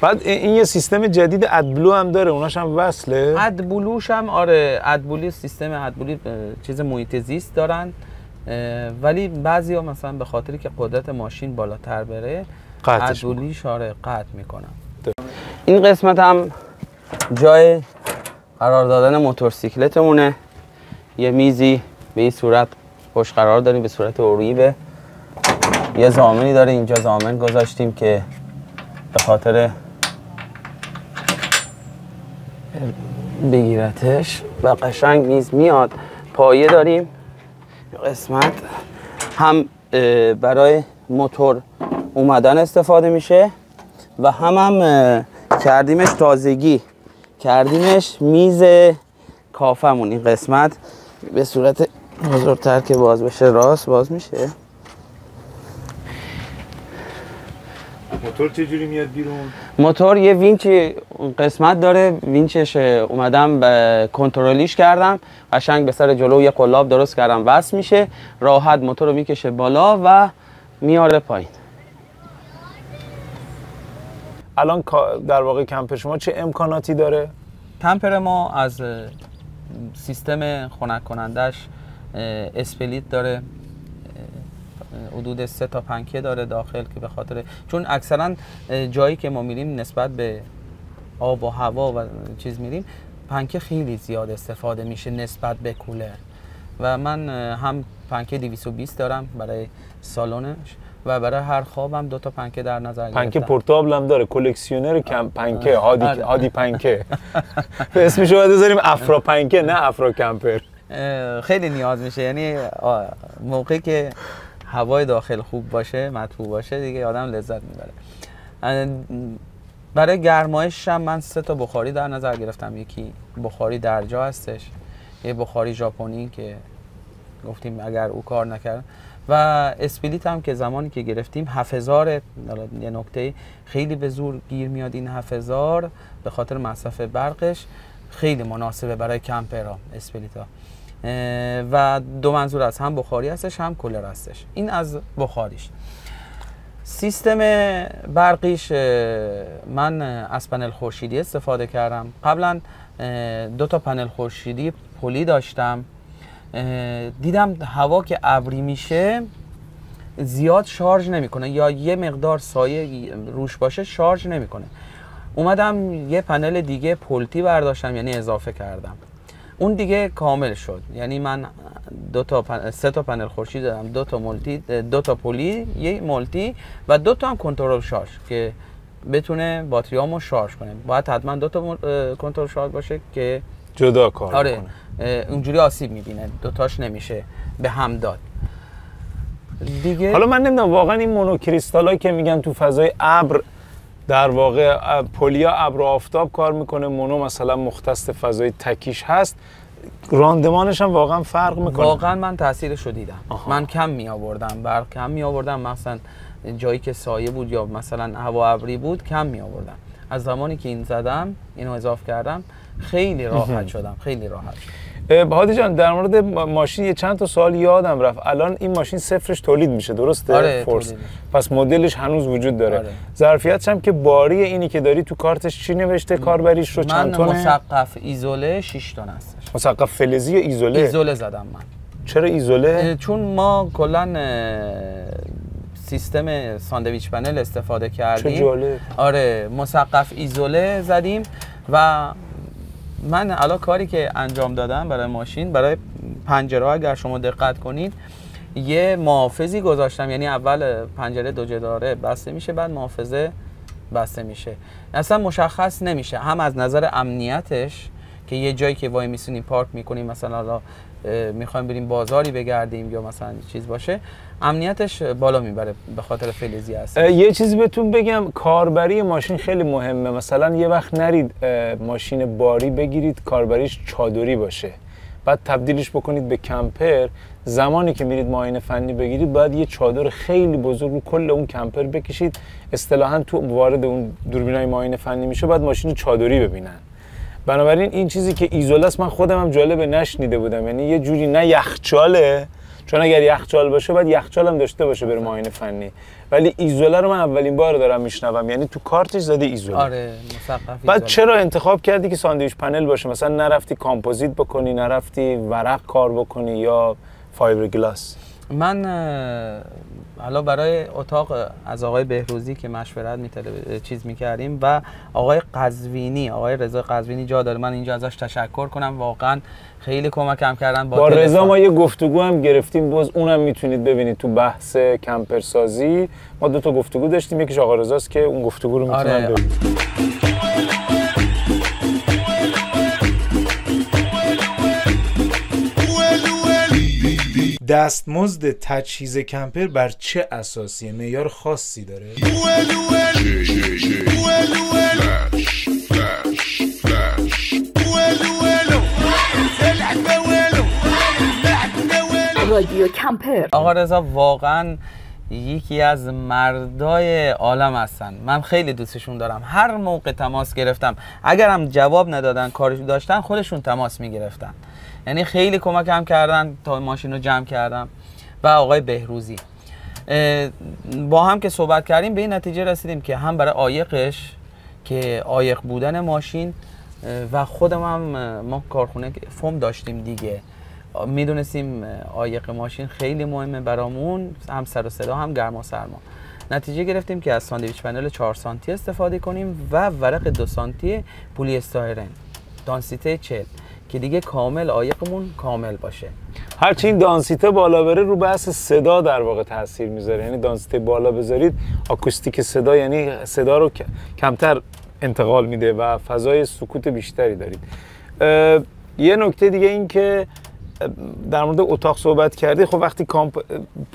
بعد این یه سیستم جدید ادبلو هم داره، اوناش هم وصله؟ ادبلوش هم آره، ادبلو سیستم ادبلو چیز محیط زیست دارن، ولی بعضیا مثلا به خاطری که قدرت ماشین بالاتر بره ادبلوش آره قطع میکنن. این قسمت هم جای قرار دادن موتورسیکلتمونه، یه میزی به این صورت پشت قرار داریم به صورت اوریبه، یه زامنی داره اینجا زامن گذاشتیم که به خاطر بگیرتش و قشنگ میز میاد. پایه داریم قسمت، هم برای موتور اومدن استفاده میشه و هم کردیمش تازگی، کردیمش میز کافمون. این قسمت به صورت بزرگتر که باز بشه، راست باز میشه، موتور چجوری میاد بیرون؟ موتور یه وینچ قسمت داره، وینچش اومدم کنترلیش کردم، قشنگ به سر جلو یه قلاب درست کردم وصل میشه، راحت موتور رو میکشه بالا و میاره پایین. الان در واقع کمپ شما چه امکاناتی داره؟ کمپر ما از سیستم خنک کنندش اسپلیت داره، حدود 3 تا پنکه داره داخل که به خاطر چون اکثرا جایی که ما میریم نسبت به آب و هوا و چیز میریم پنکه خیلی زیاد استفاده میشه نسبت به کولر و من هم پنکه 220 دارم برای سالنش و برای هر خوابم 2 تا پنکه در نظر گرفتم. پنکه پورتابل هم داره، کلکسیونر کم پنکه، هادی پنکه. به اسمش رو بذاریم افرا پنکه نه افرا کمپر. خیلی نیاز میشه، یعنی موقعی که هوای داخل خوب باشه، مطبوع باشه دیگه آدم لذت میبره. برای گرمایش هم من 3 تا بخاری در نظر گرفتم، یکی بخاری درجا هستش، یه بخاری ژاپنی که گفتیم اگر او کار نکرد و اسپلیت هم که زمانی که گرفتیم 7000، یه نکته خیلی به زور گیر میاد این 7000 به خاطر مصرف برقش، خیلی مناسبه برای کمپرها اسپلیت ها و 2 منظور از هم بخاری هستش هم کولر هستش. این از بخاریش. سیستم برقیش من از پنل خورشیدی استفاده کردم. قبلا 2 تا پنل خورشیدی پلی داشتم، دیدم هوا که ابری میشه زیاد شارژ نمیکنه یا یه مقدار سایه روش باشه شارژ نمیکنه. اومدم یه پنل دیگه پلتی برداشتم، یعنی اضافه کردم، اون دیگه کامل شد. یعنی من 3 تا پنل خورشید دارم، 2 تا پلی، یه مولتی و 2 تا هم کنترل شارژ که بتونه باتریامو شارژ کنه. باید حتما 2 تا کنترل شارژ باشه که جدا کار آره کنه. اونجوری آسیب میبینه، 2 تاش نمیشه به هم داد دیگه. حالا من نمیدونم واقعا این مونوکریستالایی که میگن تو فضای ابر در واقع پولیا ابر و آفتاب کار میکنه، مونو مثلا مختص فضای تکیش هست، راندمانش هم واقعا فرق میکنه. واقعا من تاثیرش رو دیدم. من کم می آوردم، برق کم می آوردم، مثلا جایی که سایه بود یا مثلا هوا ابری بود کم می آوردم. از زمانی که این زدم، اینو اضافه کردم، خیلی راحت شدم، خیلی راحت. هادی جان در مورد ماشین یه چند تا سوال یادم رفت. الان این ماشین صفرش تولید میشه درسته؟ آره، فورس. پس مدلش هنوز وجود داره. آره. ظرفیتش هم که باری اینی که داری تو کارتش چی نوشته کاربریش رو چند تونه؟ من مسقف ایزوله 6 تن هستش. مسقف فلزی یا ایزوله؟ ایزوله زدم من. چرا ایزوله؟ چون ما کلا سیستم ساندویچ پنل استفاده کردیم. چه جالب. آره مسقف ایزوله زدیم و من الان کاری که انجام دادم برای ماشین، برای پنجره اگر شما دقت کنید یه محافظی گذاشتم، یعنی اول پنجره 2 جداره بسته میشه بعد محافظه بسته میشه، اصلا مشخص نمیشه هم از نظر امنیتش که یه جایی که وای میسونیم پارک میکنیم مثلا میخوایم بریم بازاری بگردیم یا مثلا چیز باشه امنیتش بالا میبره به خاطر فلزی هست. یه چیزی بهتون بگم، کاربری ماشین خیلی مهمه. مثلا یه وقت نرید ماشین باری بگیرید کاربریش چادری باشه بعد تبدیلش بکنید به کمپر، زمانی که میرید معاینه فنی بگیرید باید یه چادر خیلی بزرگ رو کل اون کمپر بکشید، اصطلاحاً تو وارد اون دوربینای معاینه فنی میشه بعد ماشین چادری ببینن. بنابراین این چیزی که ایزوله است من خودم هم جالبه نشنیده بودم، یعنی یه جوری نه یخچاله، چون اگر یخچال باشه باید یخچال هم داشته باشه بر معاینه فنی، ولی ایزوله رو من اولین بار دارم میشنوم، یعنی تو کارتش زده ایزوله. آره مسقف. بعد چرا انتخاب کردی که ساندویچ پنل باشه؟ مثلا نرفتی کامپوزیت بکنی، نرفتی ورق کار بکنی یا فایبرگلاس؟ من حالا برای اتاق از آقای بهروزی که مشورت میکردیم و آقای قزوینی، آقای رضا قزوینی جا داره من اینجا ازش تشکر کنم، واقعا خیلی کمکم کردن. با رضا ما یه گفتگو هم گرفتیم، باز اونم میتونید ببینید تو بحث کمپرسازی ما 2 تا گفتگو داشتیم، یکیش آقای رضاست که اون گفتگو رو میتونن آره. ببینید. دستمزد تجهیز کمپر بر چه اساسیه؟ معیار خاصی داره؟ رادیو کمپر آقا رضا واقعا یکی از مردای عالم هستن، من خیلی دوستشون دارم. هر موقع تماس گرفتم، اگرم جواب ندادن کاری داشتن خودشون تماس میگرفتن، یعنی خیلی کمکم کردن تا ماشین رو جمع کردم. و آقای بهروزی با هم که صحبت کردیم به این نتیجه رسیدیم که هم برای عایقش که عایق بودن ماشین و خودم هم ما کارخونه فوم داشتیم دیگه، میدونستیم عایق ماشین خیلی مهمه برامون، هم سر و صدا هم گرما سرما. نتیجه گرفتیم که از ساندویچ پنل 4 سانتی استفاده کنیم و ورق 2 سانتی پولی استایرن دانسیته 40 که دیگه کامل عایقمون کامل باشه. هرچی این دانسیته بالا بره رو بحث صدا در واقع تاثیر میذاره، یعنی دانسیته بالا بذارید آکوستیک صدا، یعنی صدا رو کمتر انتقال میده و فضای سکوت بیشتری دارید. یه نکته دیگه این که در مورد اتاق صحبت کردی، خب وقتی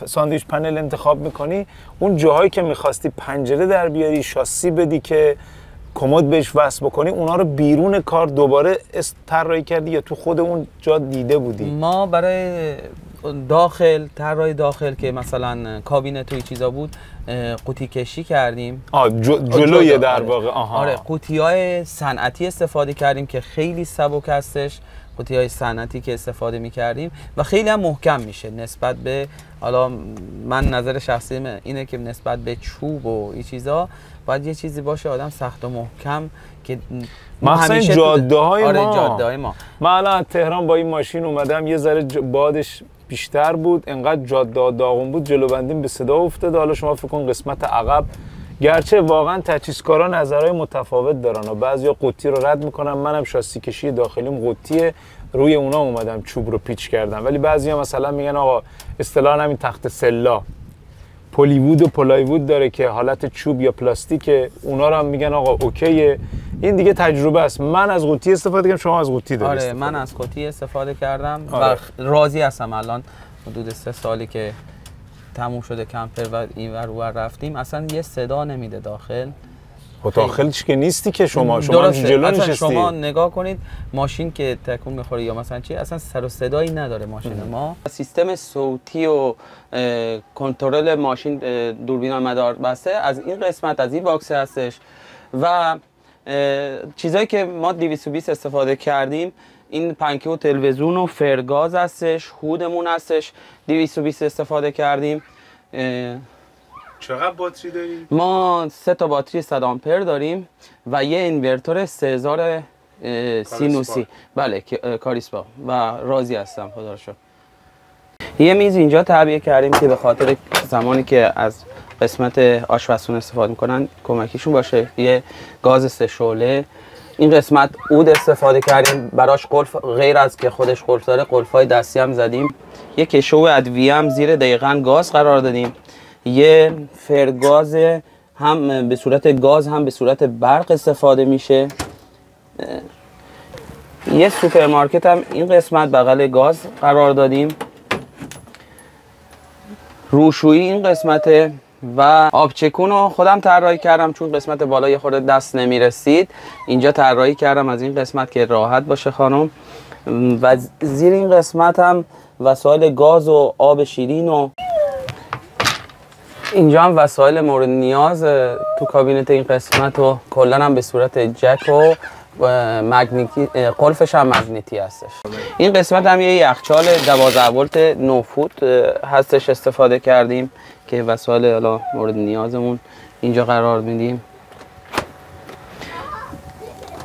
ساندویچ پنل انتخاب میکنی اون جاهایی که میخواستی پنجره در بیاری، شاسی بدی که کمد بهش وصل بکنی، اونا رو بیرون کار دوباره طراحی کردی یا تو خود اون جا دیده بودی؟ ما برای داخل طراحی داخل که مثلا کابینت توی چیزا بود قوطی کشی کردیم. جلوی در واقع. آره قوطی‌های صنعتی استفاده کردیم که خیلی سبک هستش، قوطی‌های صنعتی که استفاده می‌کردیم و خیلی هم محکم میشه نسبت به، حالا من نظر شخصیمه اینه که نسبت به چوب و این چیزا باید یه چیزی باشه آدم سخت و محکم که مثلا جاده‌های ما. من الان تهران با این ماشین اومدم، یه ذره بادش بیشتر بود، انقدر جاده داغون بود جلو بندیم به صدا افتاد. حالا شما فکر کن قسمت عقب، گرچه واقعا تجهیزکارا نظرهای متفاوت دارن و بعضیا قطی رو رد میکنن، منم شاسی کشی داخلیم قطیه، روی اونا اومدم چوب رو پیچ کردم، ولی بعضیا مثلا میگن آقا اصطلاحاً همین تخت سلا پلی‌وود و پلای‌وود داره که حالت چوب یا پلاستیکه، اونا رو هم میگن آقا اوکیه. این دیگه تجربه است. من از قوطی استفاده کردم، شما از قوطی دارید. آره من از قوطی استفاده کردم. آره. و راضی هستم. الان حدود 3 سالی که تموم شده کمپر و اینور اونور رفتیم، اصلا یه صدا نمیده داخل. داخلش که نیستی که شما جلو نشستی. شما نگاه کنید ماشین که تکون میخوره یا مثلا چی، اصلا سر و صدایی نداره ماشین ما. سیستم صوتی و کنترل ماشین دوربین مدار بسته از این قسمت از این باکس هستش و چیزایی که ما 220 استفاده کردیم این پنکه و تلویزیون و فرگاز هستش، هودمون هستش، 220 استفاده کردیم. چقدر باتری داریم؟ ما 3 تا باتری 100 آمپر داریم و یه اینورتور 3000 سینوسی، بله کاریسپا، و راضی هستم خدا رو شکر. یه میز اینجا تعبیه کردیم که به خاطر زمانی که از قسمت آشپزخونه استفاده میکنن کمکیشون باشه. یه گاز 3 شعله، این قسمت عود استفاده کردیم براش، قلف غیر از که خودش قلف داره قلف‌های دستی هم زدیم. یه کشو ادویه هم زیر دقیقاً گاز قرار دادیم. یه فرگاز هم به صورت گاز هم به صورت برق استفاده میشه. یه سوپرمارکت هم این قسمت بغل گاز قرار دادیم. روشویی این قسمته و آبچکون رو خودم طراحی کردم، چون قسمت بالا یه خورده دست نمیرسید، اینجا طراحی کردم از این قسمت که راحت باشه خانم. و زیر این قسمت هم وسایل گاز و آب شیرین و اینجا هم وسایل مورد نیاز تو کابینت این قسمت و کلا هم به صورت جک و قلفش هم مگنیتی هستش. این قسمت هم یه یخچال 12 ولت 9 فوت هستش استفاده کردیم که وسایل حالا مورد نیازمون اینجا قرار میدیم.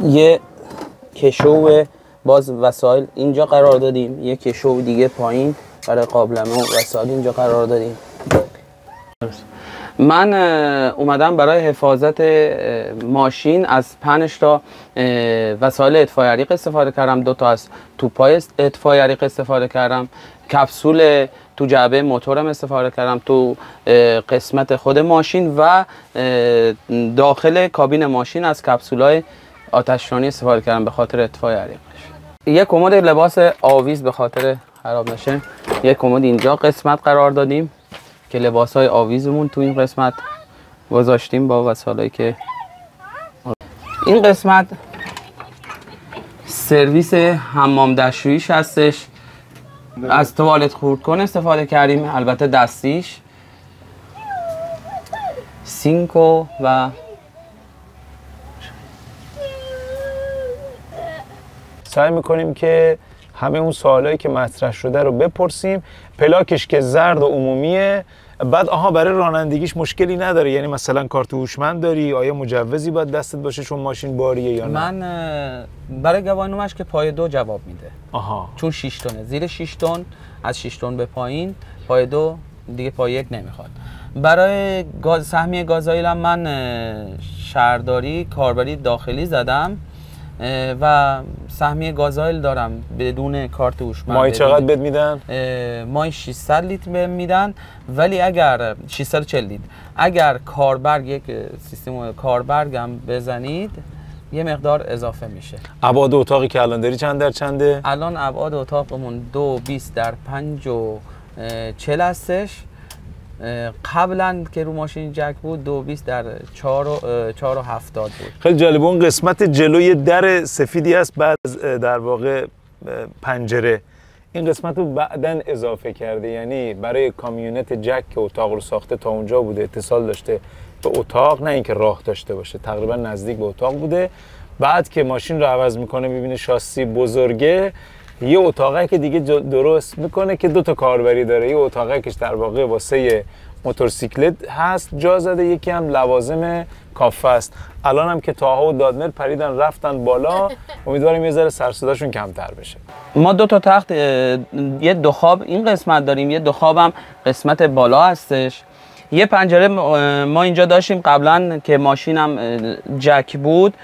یه کشو باز وسایل اینجا قرار دادیم، یه کشو دیگه پایین برای قابلمه و وسایل اینجا قرار دادیم. من اومدم برای حفاظت ماشین از 5 تا وسایل اطفای حریق استفاده کردم، 2 تا از توپای اطفای حریق استفاده کردم، کپسول تو جعبه موتورم استفاده کردم، تو قسمت خود ماشین و داخل کابین ماشین از کپسولای آتشفشانی استفاده کردم به خاطر اطفای حریقش. یک کمد لباس آویز به خاطر خراب نشه، یک کمد اینجا قسمت قرار دادیم که لباس های آویزمون تو این قسمت گذاشتیم با وسایلی که این قسمت سرویس حمام دستشوییش هستش. از توالت خردکن استفاده کردیم، البته دستیش. 5 و 6 میکنیم که همه اون سوالایی که مطرح شده رو بپرسیم. پلاکش که زرد و عمومیه. بعد آها برای رانندگیش مشکلی نداره، یعنی مثلا کارت هوشمند داری؟ آیا مجوزی باید دستت باشه چون ماشین باریه یا نه؟ من برای گواهینامش که پای 2 جواب میده. آها. چون 6 تنه، زیر 6 تن، از 6 تن به پایین پای 2 دیگه پای 1 نمیخواد. برای سهمیه گازاییل هم من شهرداری کاربری داخلی زدم و سهمیه گازاییل دارم بدون کارت هوشمند. ماهی چقدر بد میدن؟ ماهی 600 لیتر بهم میدن، ولی اگر 640 لیتر اگر کاربرگ یک سیستم کاربرگم بزنید یه مقدار اضافه میشه. ابعاد اتاقی که الان داری چند در چنده؟ الان ابعاد اتاقمون 220 در 5 و 40 هستش. قبلا که رو ماشین جک بود 220 در 4 و 70 بود. خیلی جالب. اون قسمت جلوی در سفیدی است بعد در واقع پنجره، این قسمت رو بعدن اضافه کرده، یعنی برای کامیونت جک که اتاق رو ساخته تا اونجا بوده، اتصال داشته به اتاق، نه اینکه راه داشته باشه، تقریبا نزدیک به اتاق بوده. بعد که ماشین رو عوض میکنه میبینه شاسی بزرگه، یه اتاقه که دیگه درست میکنه که 2 تا کاربری داره، یه اتاقه که در واقع واسه موتورسیکلت هست جا زده، یکی هم لوازم کافه است. الان هم که تاها و دادمر پریدن رفتن بالا، امیدواریم یه ذره سرسوداشون کمتر بشه. ما 2 تا تخت، یه 2 خواب این قسمت داریم، یه 2 خواب هم قسمت بالا هستش. یه پنجره ما اینجا داشتیم قبلا که ماشینم جک بود،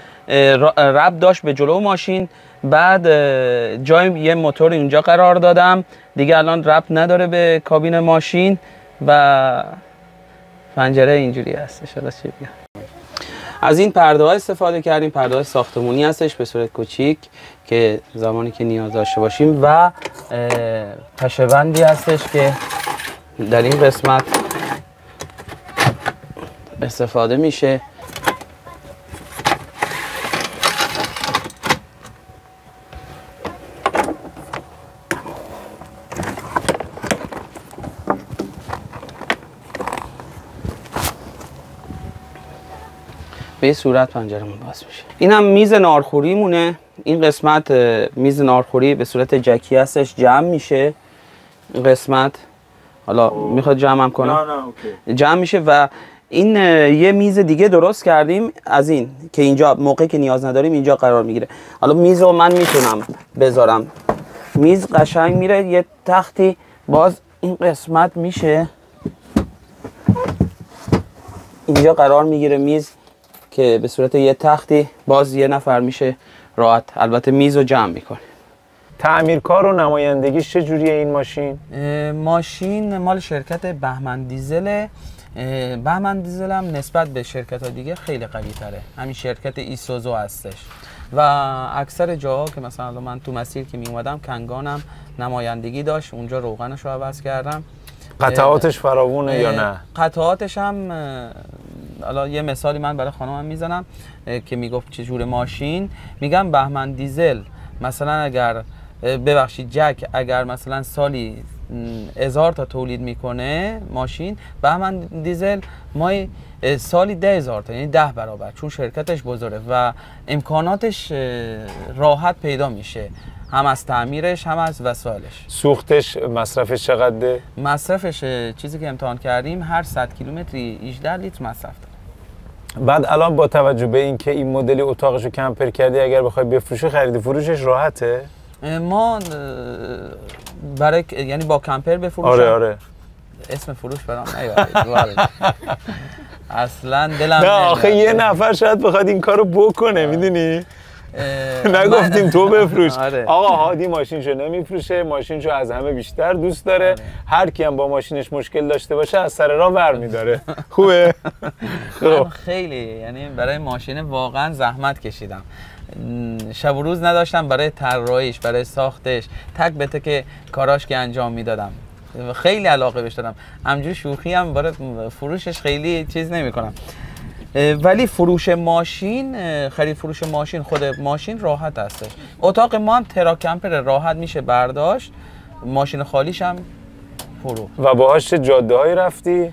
رب داشت به جلو ماشین، بعد جای یه موتور اینجا قرار دادم دیگه، الان ربط نداره به کابین ماشین و پنجره اینجوری هستش. از این پرده ها استفاده کردیم، پرده های ساختمونی هستش به صورت کوچیک که زمانی که نیاز داشته باشیم، و پشه بندی هستش که در این قسمت استفاده میشه. به صورت پنجرمون باز میشه. اینم میز نارخوری مونه. این قسمت میز نارخوری به صورت جکی هستش، جمع میشه. این قسمت حالا میخواد جمعم کنم؟ نه اوکی. جمع میشه و این یه میز دیگه درست کردیم از این که اینجا موقعی که نیاز نداریم اینجا قرار میگیره. حالا میز رو من میتونم بذارم. میز قشنگ میره. یه تختی باز این قسمت میشه. اینجا قرار میگیره میز که به صورت یه تختی باز یه نفر میشه راحت، البته میز رو جمع میکنه. تعمیرکار و نمایندگیش چجوریه این ماشین؟ ماشین مال شرکت بهمن دیزله. بهمن دیزل هم نسبت به شرکت ها دیگه خیلی قوی تره، همین شرکت ایسوزو هستش و اکثر جاها که مثلا من تو مسیر که می اومدم کنگانم نمایندگی داشت، اونجا روغنش رو عوض کردم. قطعاتش فراوونه یا نه؟ قطعاتش هم الان یه مثالی من برای خانمم میزنم که میگفت چه جور ماشین، میگم بهمن دیزل مثلا اگر ببخشید جک اگر مثلا سالی 1000 تا تولید میکنه ماشین، بهمن دیزل مای سالی 10000 تا، یعنی 10 برابر، چون شرکتش بزرگه و امکاناتش راحت پیدا میشه، هم از تعمیرش هم از وسایلش. سوختش مصرفش چقدره؟ مصرفش چیزی که امتحان کردیم هر 100 کیلومتری 18 لیتر مصرف داره. بعد الان با توجه به اینکه این مدلی اتاقشو کمپر کردی، اگر بخوای بفروشی خرید فروشش راحته؟ ما برای یعنی با کمپر بفروشم. آره اسم فروش برام نیاد. اصلا دلم نه، آخه یه نفر شاید بخواد این کارو بکنه، میدونی؟ نگفتیم تو بفروش. آقا هادی ماشینشو نمیفروشه، ماشینشو از همه بیشتر دوست داره. هر کی هم با ماشینش مشکل داشته باشه از سر راه ور میداره. خوبه؟ خب خیلی، یعنی برای ماشین واقعا زحمت کشیدم، شب و روز نداشتم برای طراحیش، برای ساختش، تک به تک کاراش که انجام میدادم خیلی علاقه بهش دارم. همجوری شوخی هم برای فروشش خیلی چیز نمیکنم، ولی فروش ماشین، خرید فروش ماشین، خود ماشین راحت هستش. اتاق ما هم تراکمپر راحت میشه برداشت، ماشین خالیش هم فرو. و باهاش چه جاده‌هایی رفتی؟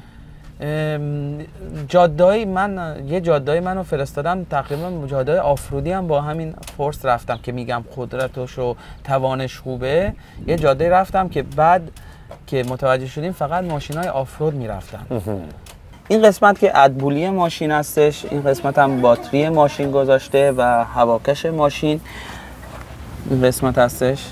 یه جاده‌ای منو فرستادم، تقریبا جاده آفرودی هم با همین فورس رفتم که میگم قدرتش و توانش خوبه. یه جاده رفتم که بعد که متوجه شدیم فقط ماشینای آفرود میرفتن. این قسمت که ادبولی ماشین هستش، این قسمت هم باتری ماشین گذاشته و هواکش ماشین این قسمت هستش.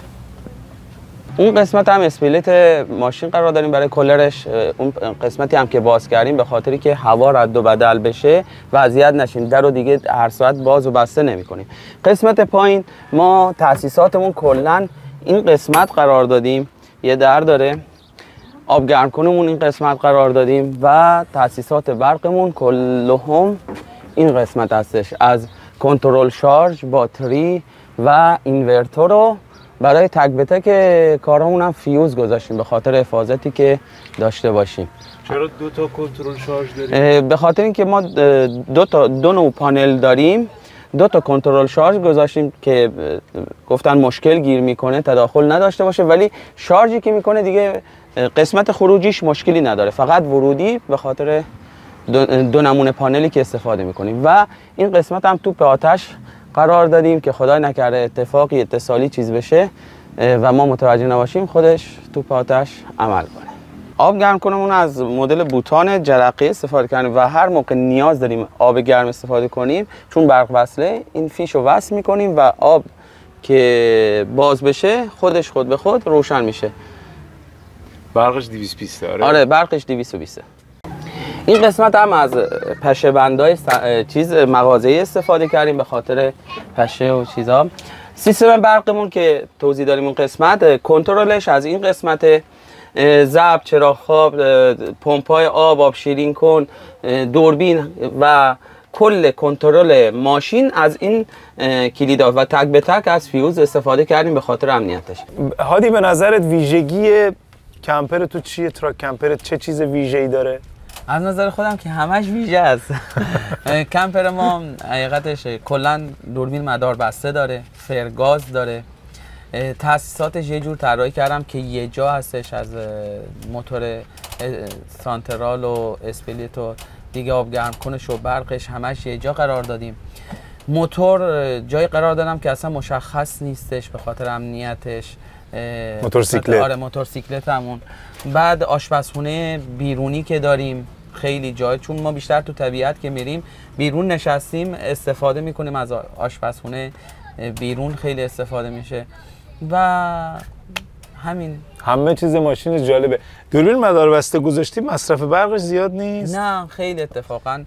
اون قسمت هم اسپلیت ماشین قرار داریم برای کولرش. اون قسمتی هم که باز کردیم به خاطری که هوا رد و بدل بشه و اذیت نشیم، در رو دیگه هر ساعت باز و بسته نمی کنیم. قسمت پایین ما تاسیساتمون کلا این قسمت قرار دادیم، یه در داره، آبگرم کنمون این قسمت قرار دادیم و تاسیسات برقمون کلهم این قسمت هستش، از کنترل شارژ، باتری و اینورتور رو برای تک به تک کارامون هم فیوز گذاشتیم به خاطر حفاظتی که داشته باشیم. چرا دو تا کنترل شارژ داریم؟ به خاطر اینکه ما دو نوع پانل داریم، دو تا کنترل شارژ گذاشتیم که گفتن مشکل گیر میکنه، تداخل نداشته باشه، ولی شارژی که میکنه دیگه قسمت خروجیش مشکلی نداره، فقط ورودی به خاطر دو نمونه پانلی که استفاده میکنیم. و این قسمت هم توپ آتش قرار دادیم که خدای نکرده اتفاقی اتصالی چیز بشه و ما متوجه نباشیم، خودش توپ آتش عمل کنه. آب گرم کنمون از مدل بوتان جرقه استفاده کردیم و هر موقع نیاز داریم آب گرم استفاده کنیم، چون برق وصله، این فیش رو وصل میکنیم و آب که باز بشه خودش خود به خود روشن میشه. برقش 220 داره؟ آره برقش 220. این قسمت هم از پشه بندای مغازه‌ای استفاده کردیم به خاطر پشه و چیزا. سیستم برقمون که توضیح داریم اون قسمت، کنترلش از این قسمت، ضبط، چراغ خواب، پمپای آب، آب شیرین کن، دوربین و کل کنترل ماشین از این کلیدا و تک به تک از فیوز استفاده کردیم به خاطر امنیتش. هادی به نظرت ویژگی کمپر تو چیه؟ تراک کمپر چه چیز ویژه‌ای داره؟ از نظر خودم که همش ویژه است. کمپر ما حقیقتش کلا دوربین مدار بسته داره، فرگاز داره، تاسیساتش یه جور طراحی کردم که یه جا هستش، از موتور سانترال و اسپلیت و دیگه آب گرم کنش و برقش همش یه جا قرار دادیم. موتور جای قرار دادم که اصلا مشخص نیستش به خاطر امنیتش. موتورسیکلت، آره موتورسیکلت همون. بعد آشپزخونه بیرونی که داریم خیلی جای، چون ما بیشتر تو طبیعت که میریم بیرون نشستیم استفاده میکنیم از آشپزخونه بیرون، خیلی استفاده میشه و همین. همه چیز ماشین جالبه. دوربین مدار بسته گذاشتی، مصرف برقش زیاد نیست؟ نه خیلی، اتفاقا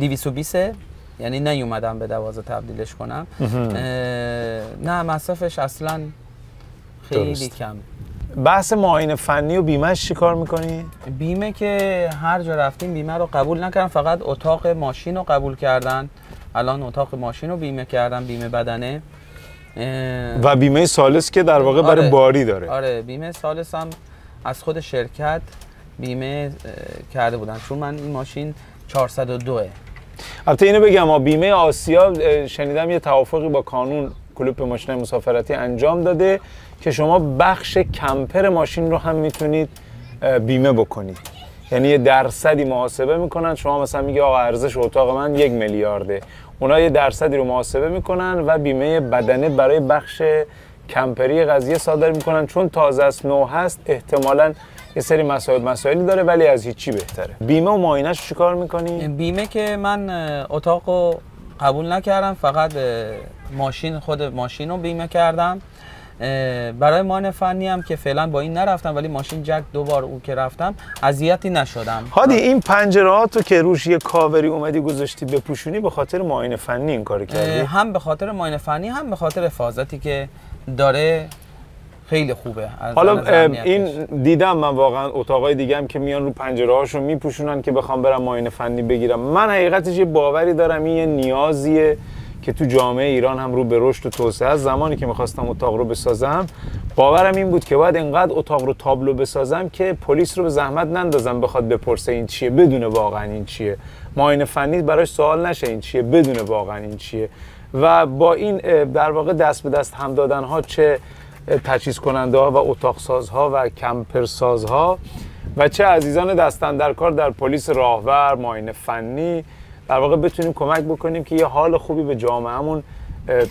220 یعنی نیومدم به 12 تبدیلش کنم. نه مصرفش اصلا خیلی کم. بحث معاینه فنی و بیمهش چی کار میکنی؟ بیمه که هر جا رفتیم بیمه رو قبول نکردن، فقط اتاق ماشین رو قبول کردن. الان اتاق ماشین رو بیمه کردن، بیمه بدنه و بیمه ثالث که در واقع برای باری داره. آره بیمه ثالث هم از خود شرکت بیمه کرده بودن، چون من این ماشین 402ه. البته اینو بگم ما بیمه آسیا شنیدم یه توافقی با کانون کلوپ ماشین مسافرتی انجام داده که شما بخش کمپر ماشین رو هم میتونید بیمه بکنید، یعنی یه درصدی محاسبه میکنن. شما مثلا میگه آقا ارزش اتاق من 1 میلیارده، اونا یه درصدی رو محاسبه میکنن و بیمه بدنه برای بخش کمپری قضیه صادر میکنن، چون تازه از نو هست احتمالاً یه سری مسائلی داره، ولی از هیچی بهتره. بیمه و معاینه‌اش چیکار می‌کنی؟ بیمه که من اتاقو قبول نکردم، فقط ماشین، خود ماشین رو بیمه کردم. برای معاینه فنی هم که فعلا با این نرفتم، ولی ماشین جک 2 بار اون که رفتم اذیتی نشدم. هادی این پنجره‌هاتو که روش یه کاوری اومدی گذاشتی بپوشونی، به خاطر معاینه فنی این کارو کردی؟ هم به خاطر معاینه فنی هم به خاطر حفاظتی که داره، خیلی خوبه. حالا این دیدم من واقعا اتاقای دیگه هم که میان رو پنجره‌هاشو میپوشونن که بخوام برم معاینه فنی بگیرم. من حقیقتش یه باوری دارم این یه نیازیه که تو جامعه ایران هم رو به رشد و توسعه است. زمانی که میخواستم اتاق رو بسازم باورم این بود که باید انقدر اتاق رو تابلو بسازم که پلیس رو به زحمت نندازم بخواد بپرسه این چیه، بدونه واقعا این چیه. معاینه فنی براش سوال نشه این چیه، بدونه واقعا این چیه. و با این در واقع دست به دست هم دادن ها، چه تجهیز کننده ها و اتاق سازها و کمپر سازها، و چه عزیزان دست اندرکار در پلیس راهور، معاینه فنی، در واقع بتونیم کمک بکنیم که یه حال خوبی به جامعهمون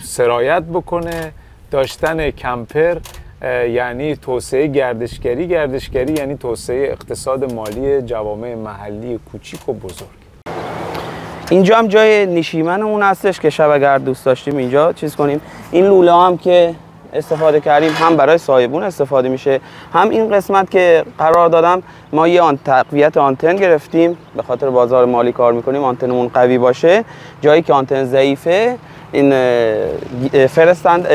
سرایت بکنه. داشتن کمپر یعنی توسعه گردشگری، گردشگری یعنی توسعه اقتصاد مالی جوامع محلی کوچیک و بزرگ. اینجا هم جای نشیمنمون هستش که شب اگر دوست داشتیم اینجا چیز کنیم. این لوله هم که استفاده کردیم هم برای سایبون استفاده میشه، هم این قسمت که قرار دادم ما یه تقویت آنتن گرفتیم، به خاطر بازار مالی کار میکنیم، آنتنمون قوی باشه. جایی که آنتن ضعیفه این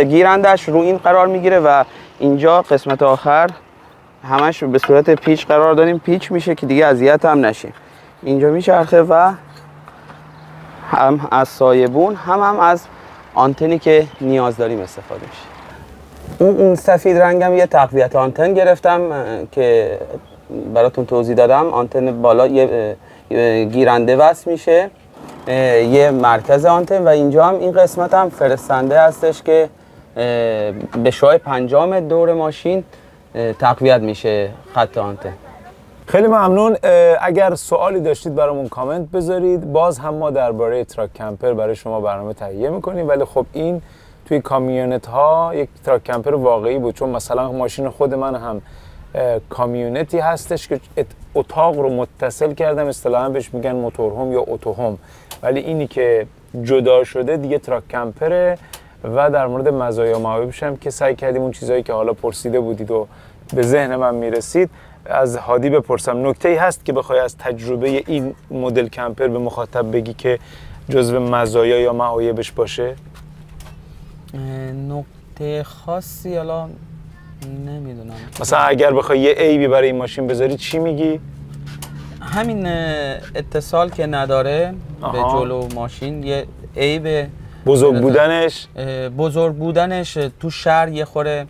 گیرندش رو این قرار میگیره و اینجا قسمت آخر همش به صورت پیچ قرار دادیم، پیچ میشه که دیگه اذیت هم نشیم. اینجا میچرخه و هم از سایبون هم از آنتنی که نیاز داریم استفاده میشه. این سفید رنگم یه تقویت آنتن گرفتم که براتون توضیح دادم. آنتن بالا یه گیرنده وصل میشه، یه مرکز آنتن، و اینجا هم این قسمت هم فرستنده هستش که به شعاع پنجم دور ماشین تقویت میشه خط آنتن. خیلی ممنون. اگر سوالی داشتید برامون کامنت بذارید. باز هم ما درباره تراک کمپر برای شما برنامه تهیه میکنیم، ولی خب این توی کامیونت ها یک تراک کمپر واقعی بود، چون مثلا ماشین خود من هم کامیونتی هستش که اتاق رو متصل کردم، اصطلاحا بهش میگن موتور هوم یا اوتو هوم، ولی اینی که جدا شده دیگه تراک کمپره. و در مورد مزایا و معایبش هم که سعی کردیم اون چیزایی که حالا پرسیده بودید و به ذهن من میرسید از هادی بپرسم. نکته‌ای هست که بخوای از تجربه این مدل کمپر به مخاطب بگی که جزو مزایا یا معایبش باشه؟ نکته خاصی حالا نمیدونم. مثلا اگر بخوای یه عیبی برای این ماشین بذاری چی میگی؟ همین اتصال که نداره. به جلو ماشین یه عیب بزرگ بودنش تو شهر یه خوره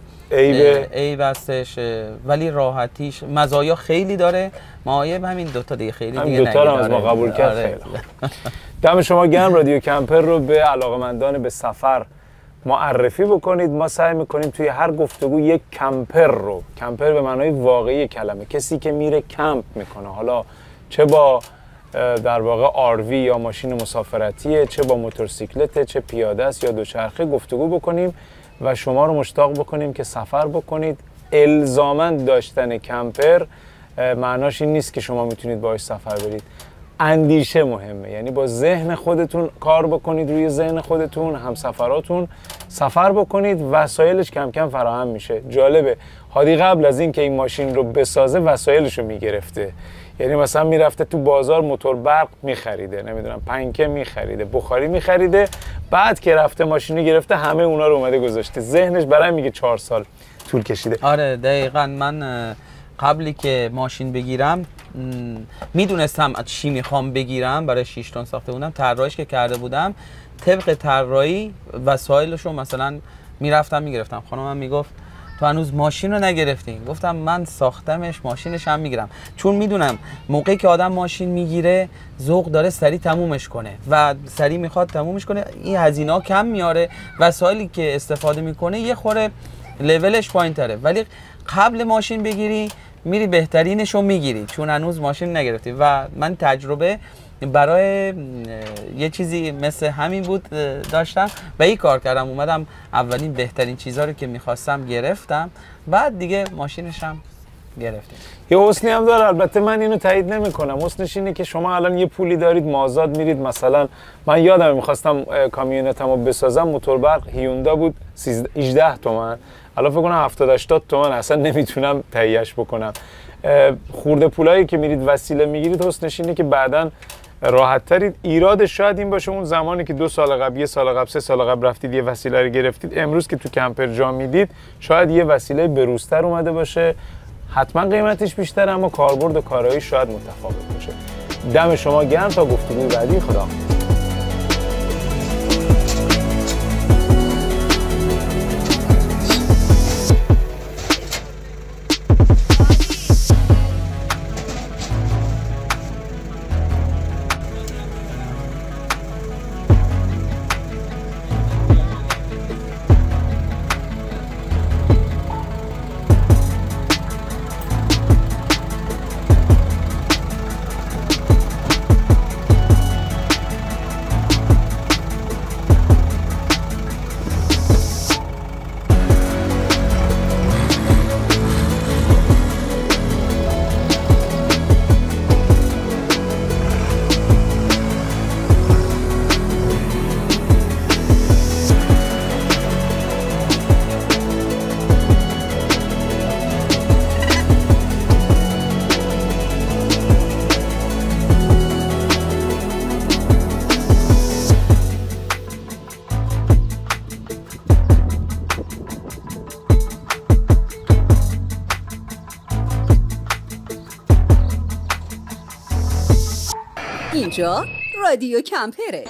عیب هستش، ولی راحتیش مزایا خیلی داره، معایب همین دوتا دیگه خیلی دیگه نگه داره. از ما قبول کرد. خیلی دم شما گرم. رادیو کمپر رو به علاقه‌مندان به سفر معرفی بکنید. ما سعی میکنیم توی هر گفتگو یک کمپر رو، کمپر به معنای واقعی کلمه، کسی که میره کمپ میکنه، حالا چه با در واقع آروی یا ماشین مسافرتیه، چه با موتورسیکلته، چه پیاده است یا دوچرخه، گفتگو بکنیم و شما رو مشتاق بکنیم که سفر بکنید. الزاماً داشتن کمپر معناش این نیست که شما میتونید باهاش سفر برید. اندیشه مهمه، یعنی با ذهن خودتون کار بکنید، روی ذهن خودتون، همسفراتون سفر بکنید. وسایلش کم کم فراهم میشه. جالبه هادی قبل از این که این ماشین رو بسازه وسایلش رو میگرفته، یعنی مثلا میرفته تو بازار موتور برق میخریده، نمیدونم پنکه میخریده، بخاری میخریده، بعد که رفته ماشینی گرفته همه اونا رو اومده گذاشته. ذهنش برای میگه 4 سال طول کشیده. آره دقیقاً. من قبلی که ماشین بگیرم میدونستم از چی میخوام بگیرم، برای 6 تن ساخته بودم، طراحیش که کرده بودم طبق طراحی وسایلشو مثلا میرفتم میگرفتم. خانمم میگفت تو هنوز ماشین رو نگرفتی. گفتم من ساختمش، ماشینش هم میگیرم، چون میدونم موقعی که آدم ماشین میگیره ذوق داره سریع تمومش کنه و سریع میخواد تمومش کنه. این هزینه ها کم میاره، وسایلی که استفاده میکنه یه خورده لولش پایین‌تره، ولی قبل ماشین بگیری میری بهترینش رو میگیری چون هنوز ماشین نگرفتی. و من تجربه برای یه چیزی مثل همین بود داشتم و این کار کردم، اومدم اولین بهترین چیزها رو که میخواستم گرفتم، بعد دیگه ماشینش هم گرفتیم. یه حسنی هم داره، البته من اینو تایید نمی کنم. حسنش اینه که شما الان یه پولی دارید، مازاد میرید، مثلا من یادم میخواستم کامیونتمو بسازم، موتور برق هیوندا بود 18 تومن، الان فکر کنم 70-80 تومن، اصلا نمیتونم تهیهش بکنم. خورده پولایی که میرید وسیله میگیرید، حسنش اینه که بعداً راحت ترید. ایرادش شاید این باشه اون زمانی که 2 سال قبل، 1 سال قبل، 3 سال قبل رفتید یه وسیله رو گرفتید، امروز که تو کمپر جا میدید شاید یه وسیله بروزتر اومده باشه، حتما قیمتش بیشتره اما کاربرد و کارایی شاید متفاوت باشه. دم شما گرم. تا گفتگوی بعدی، خداحافظ. اینجا رادیو کمپره.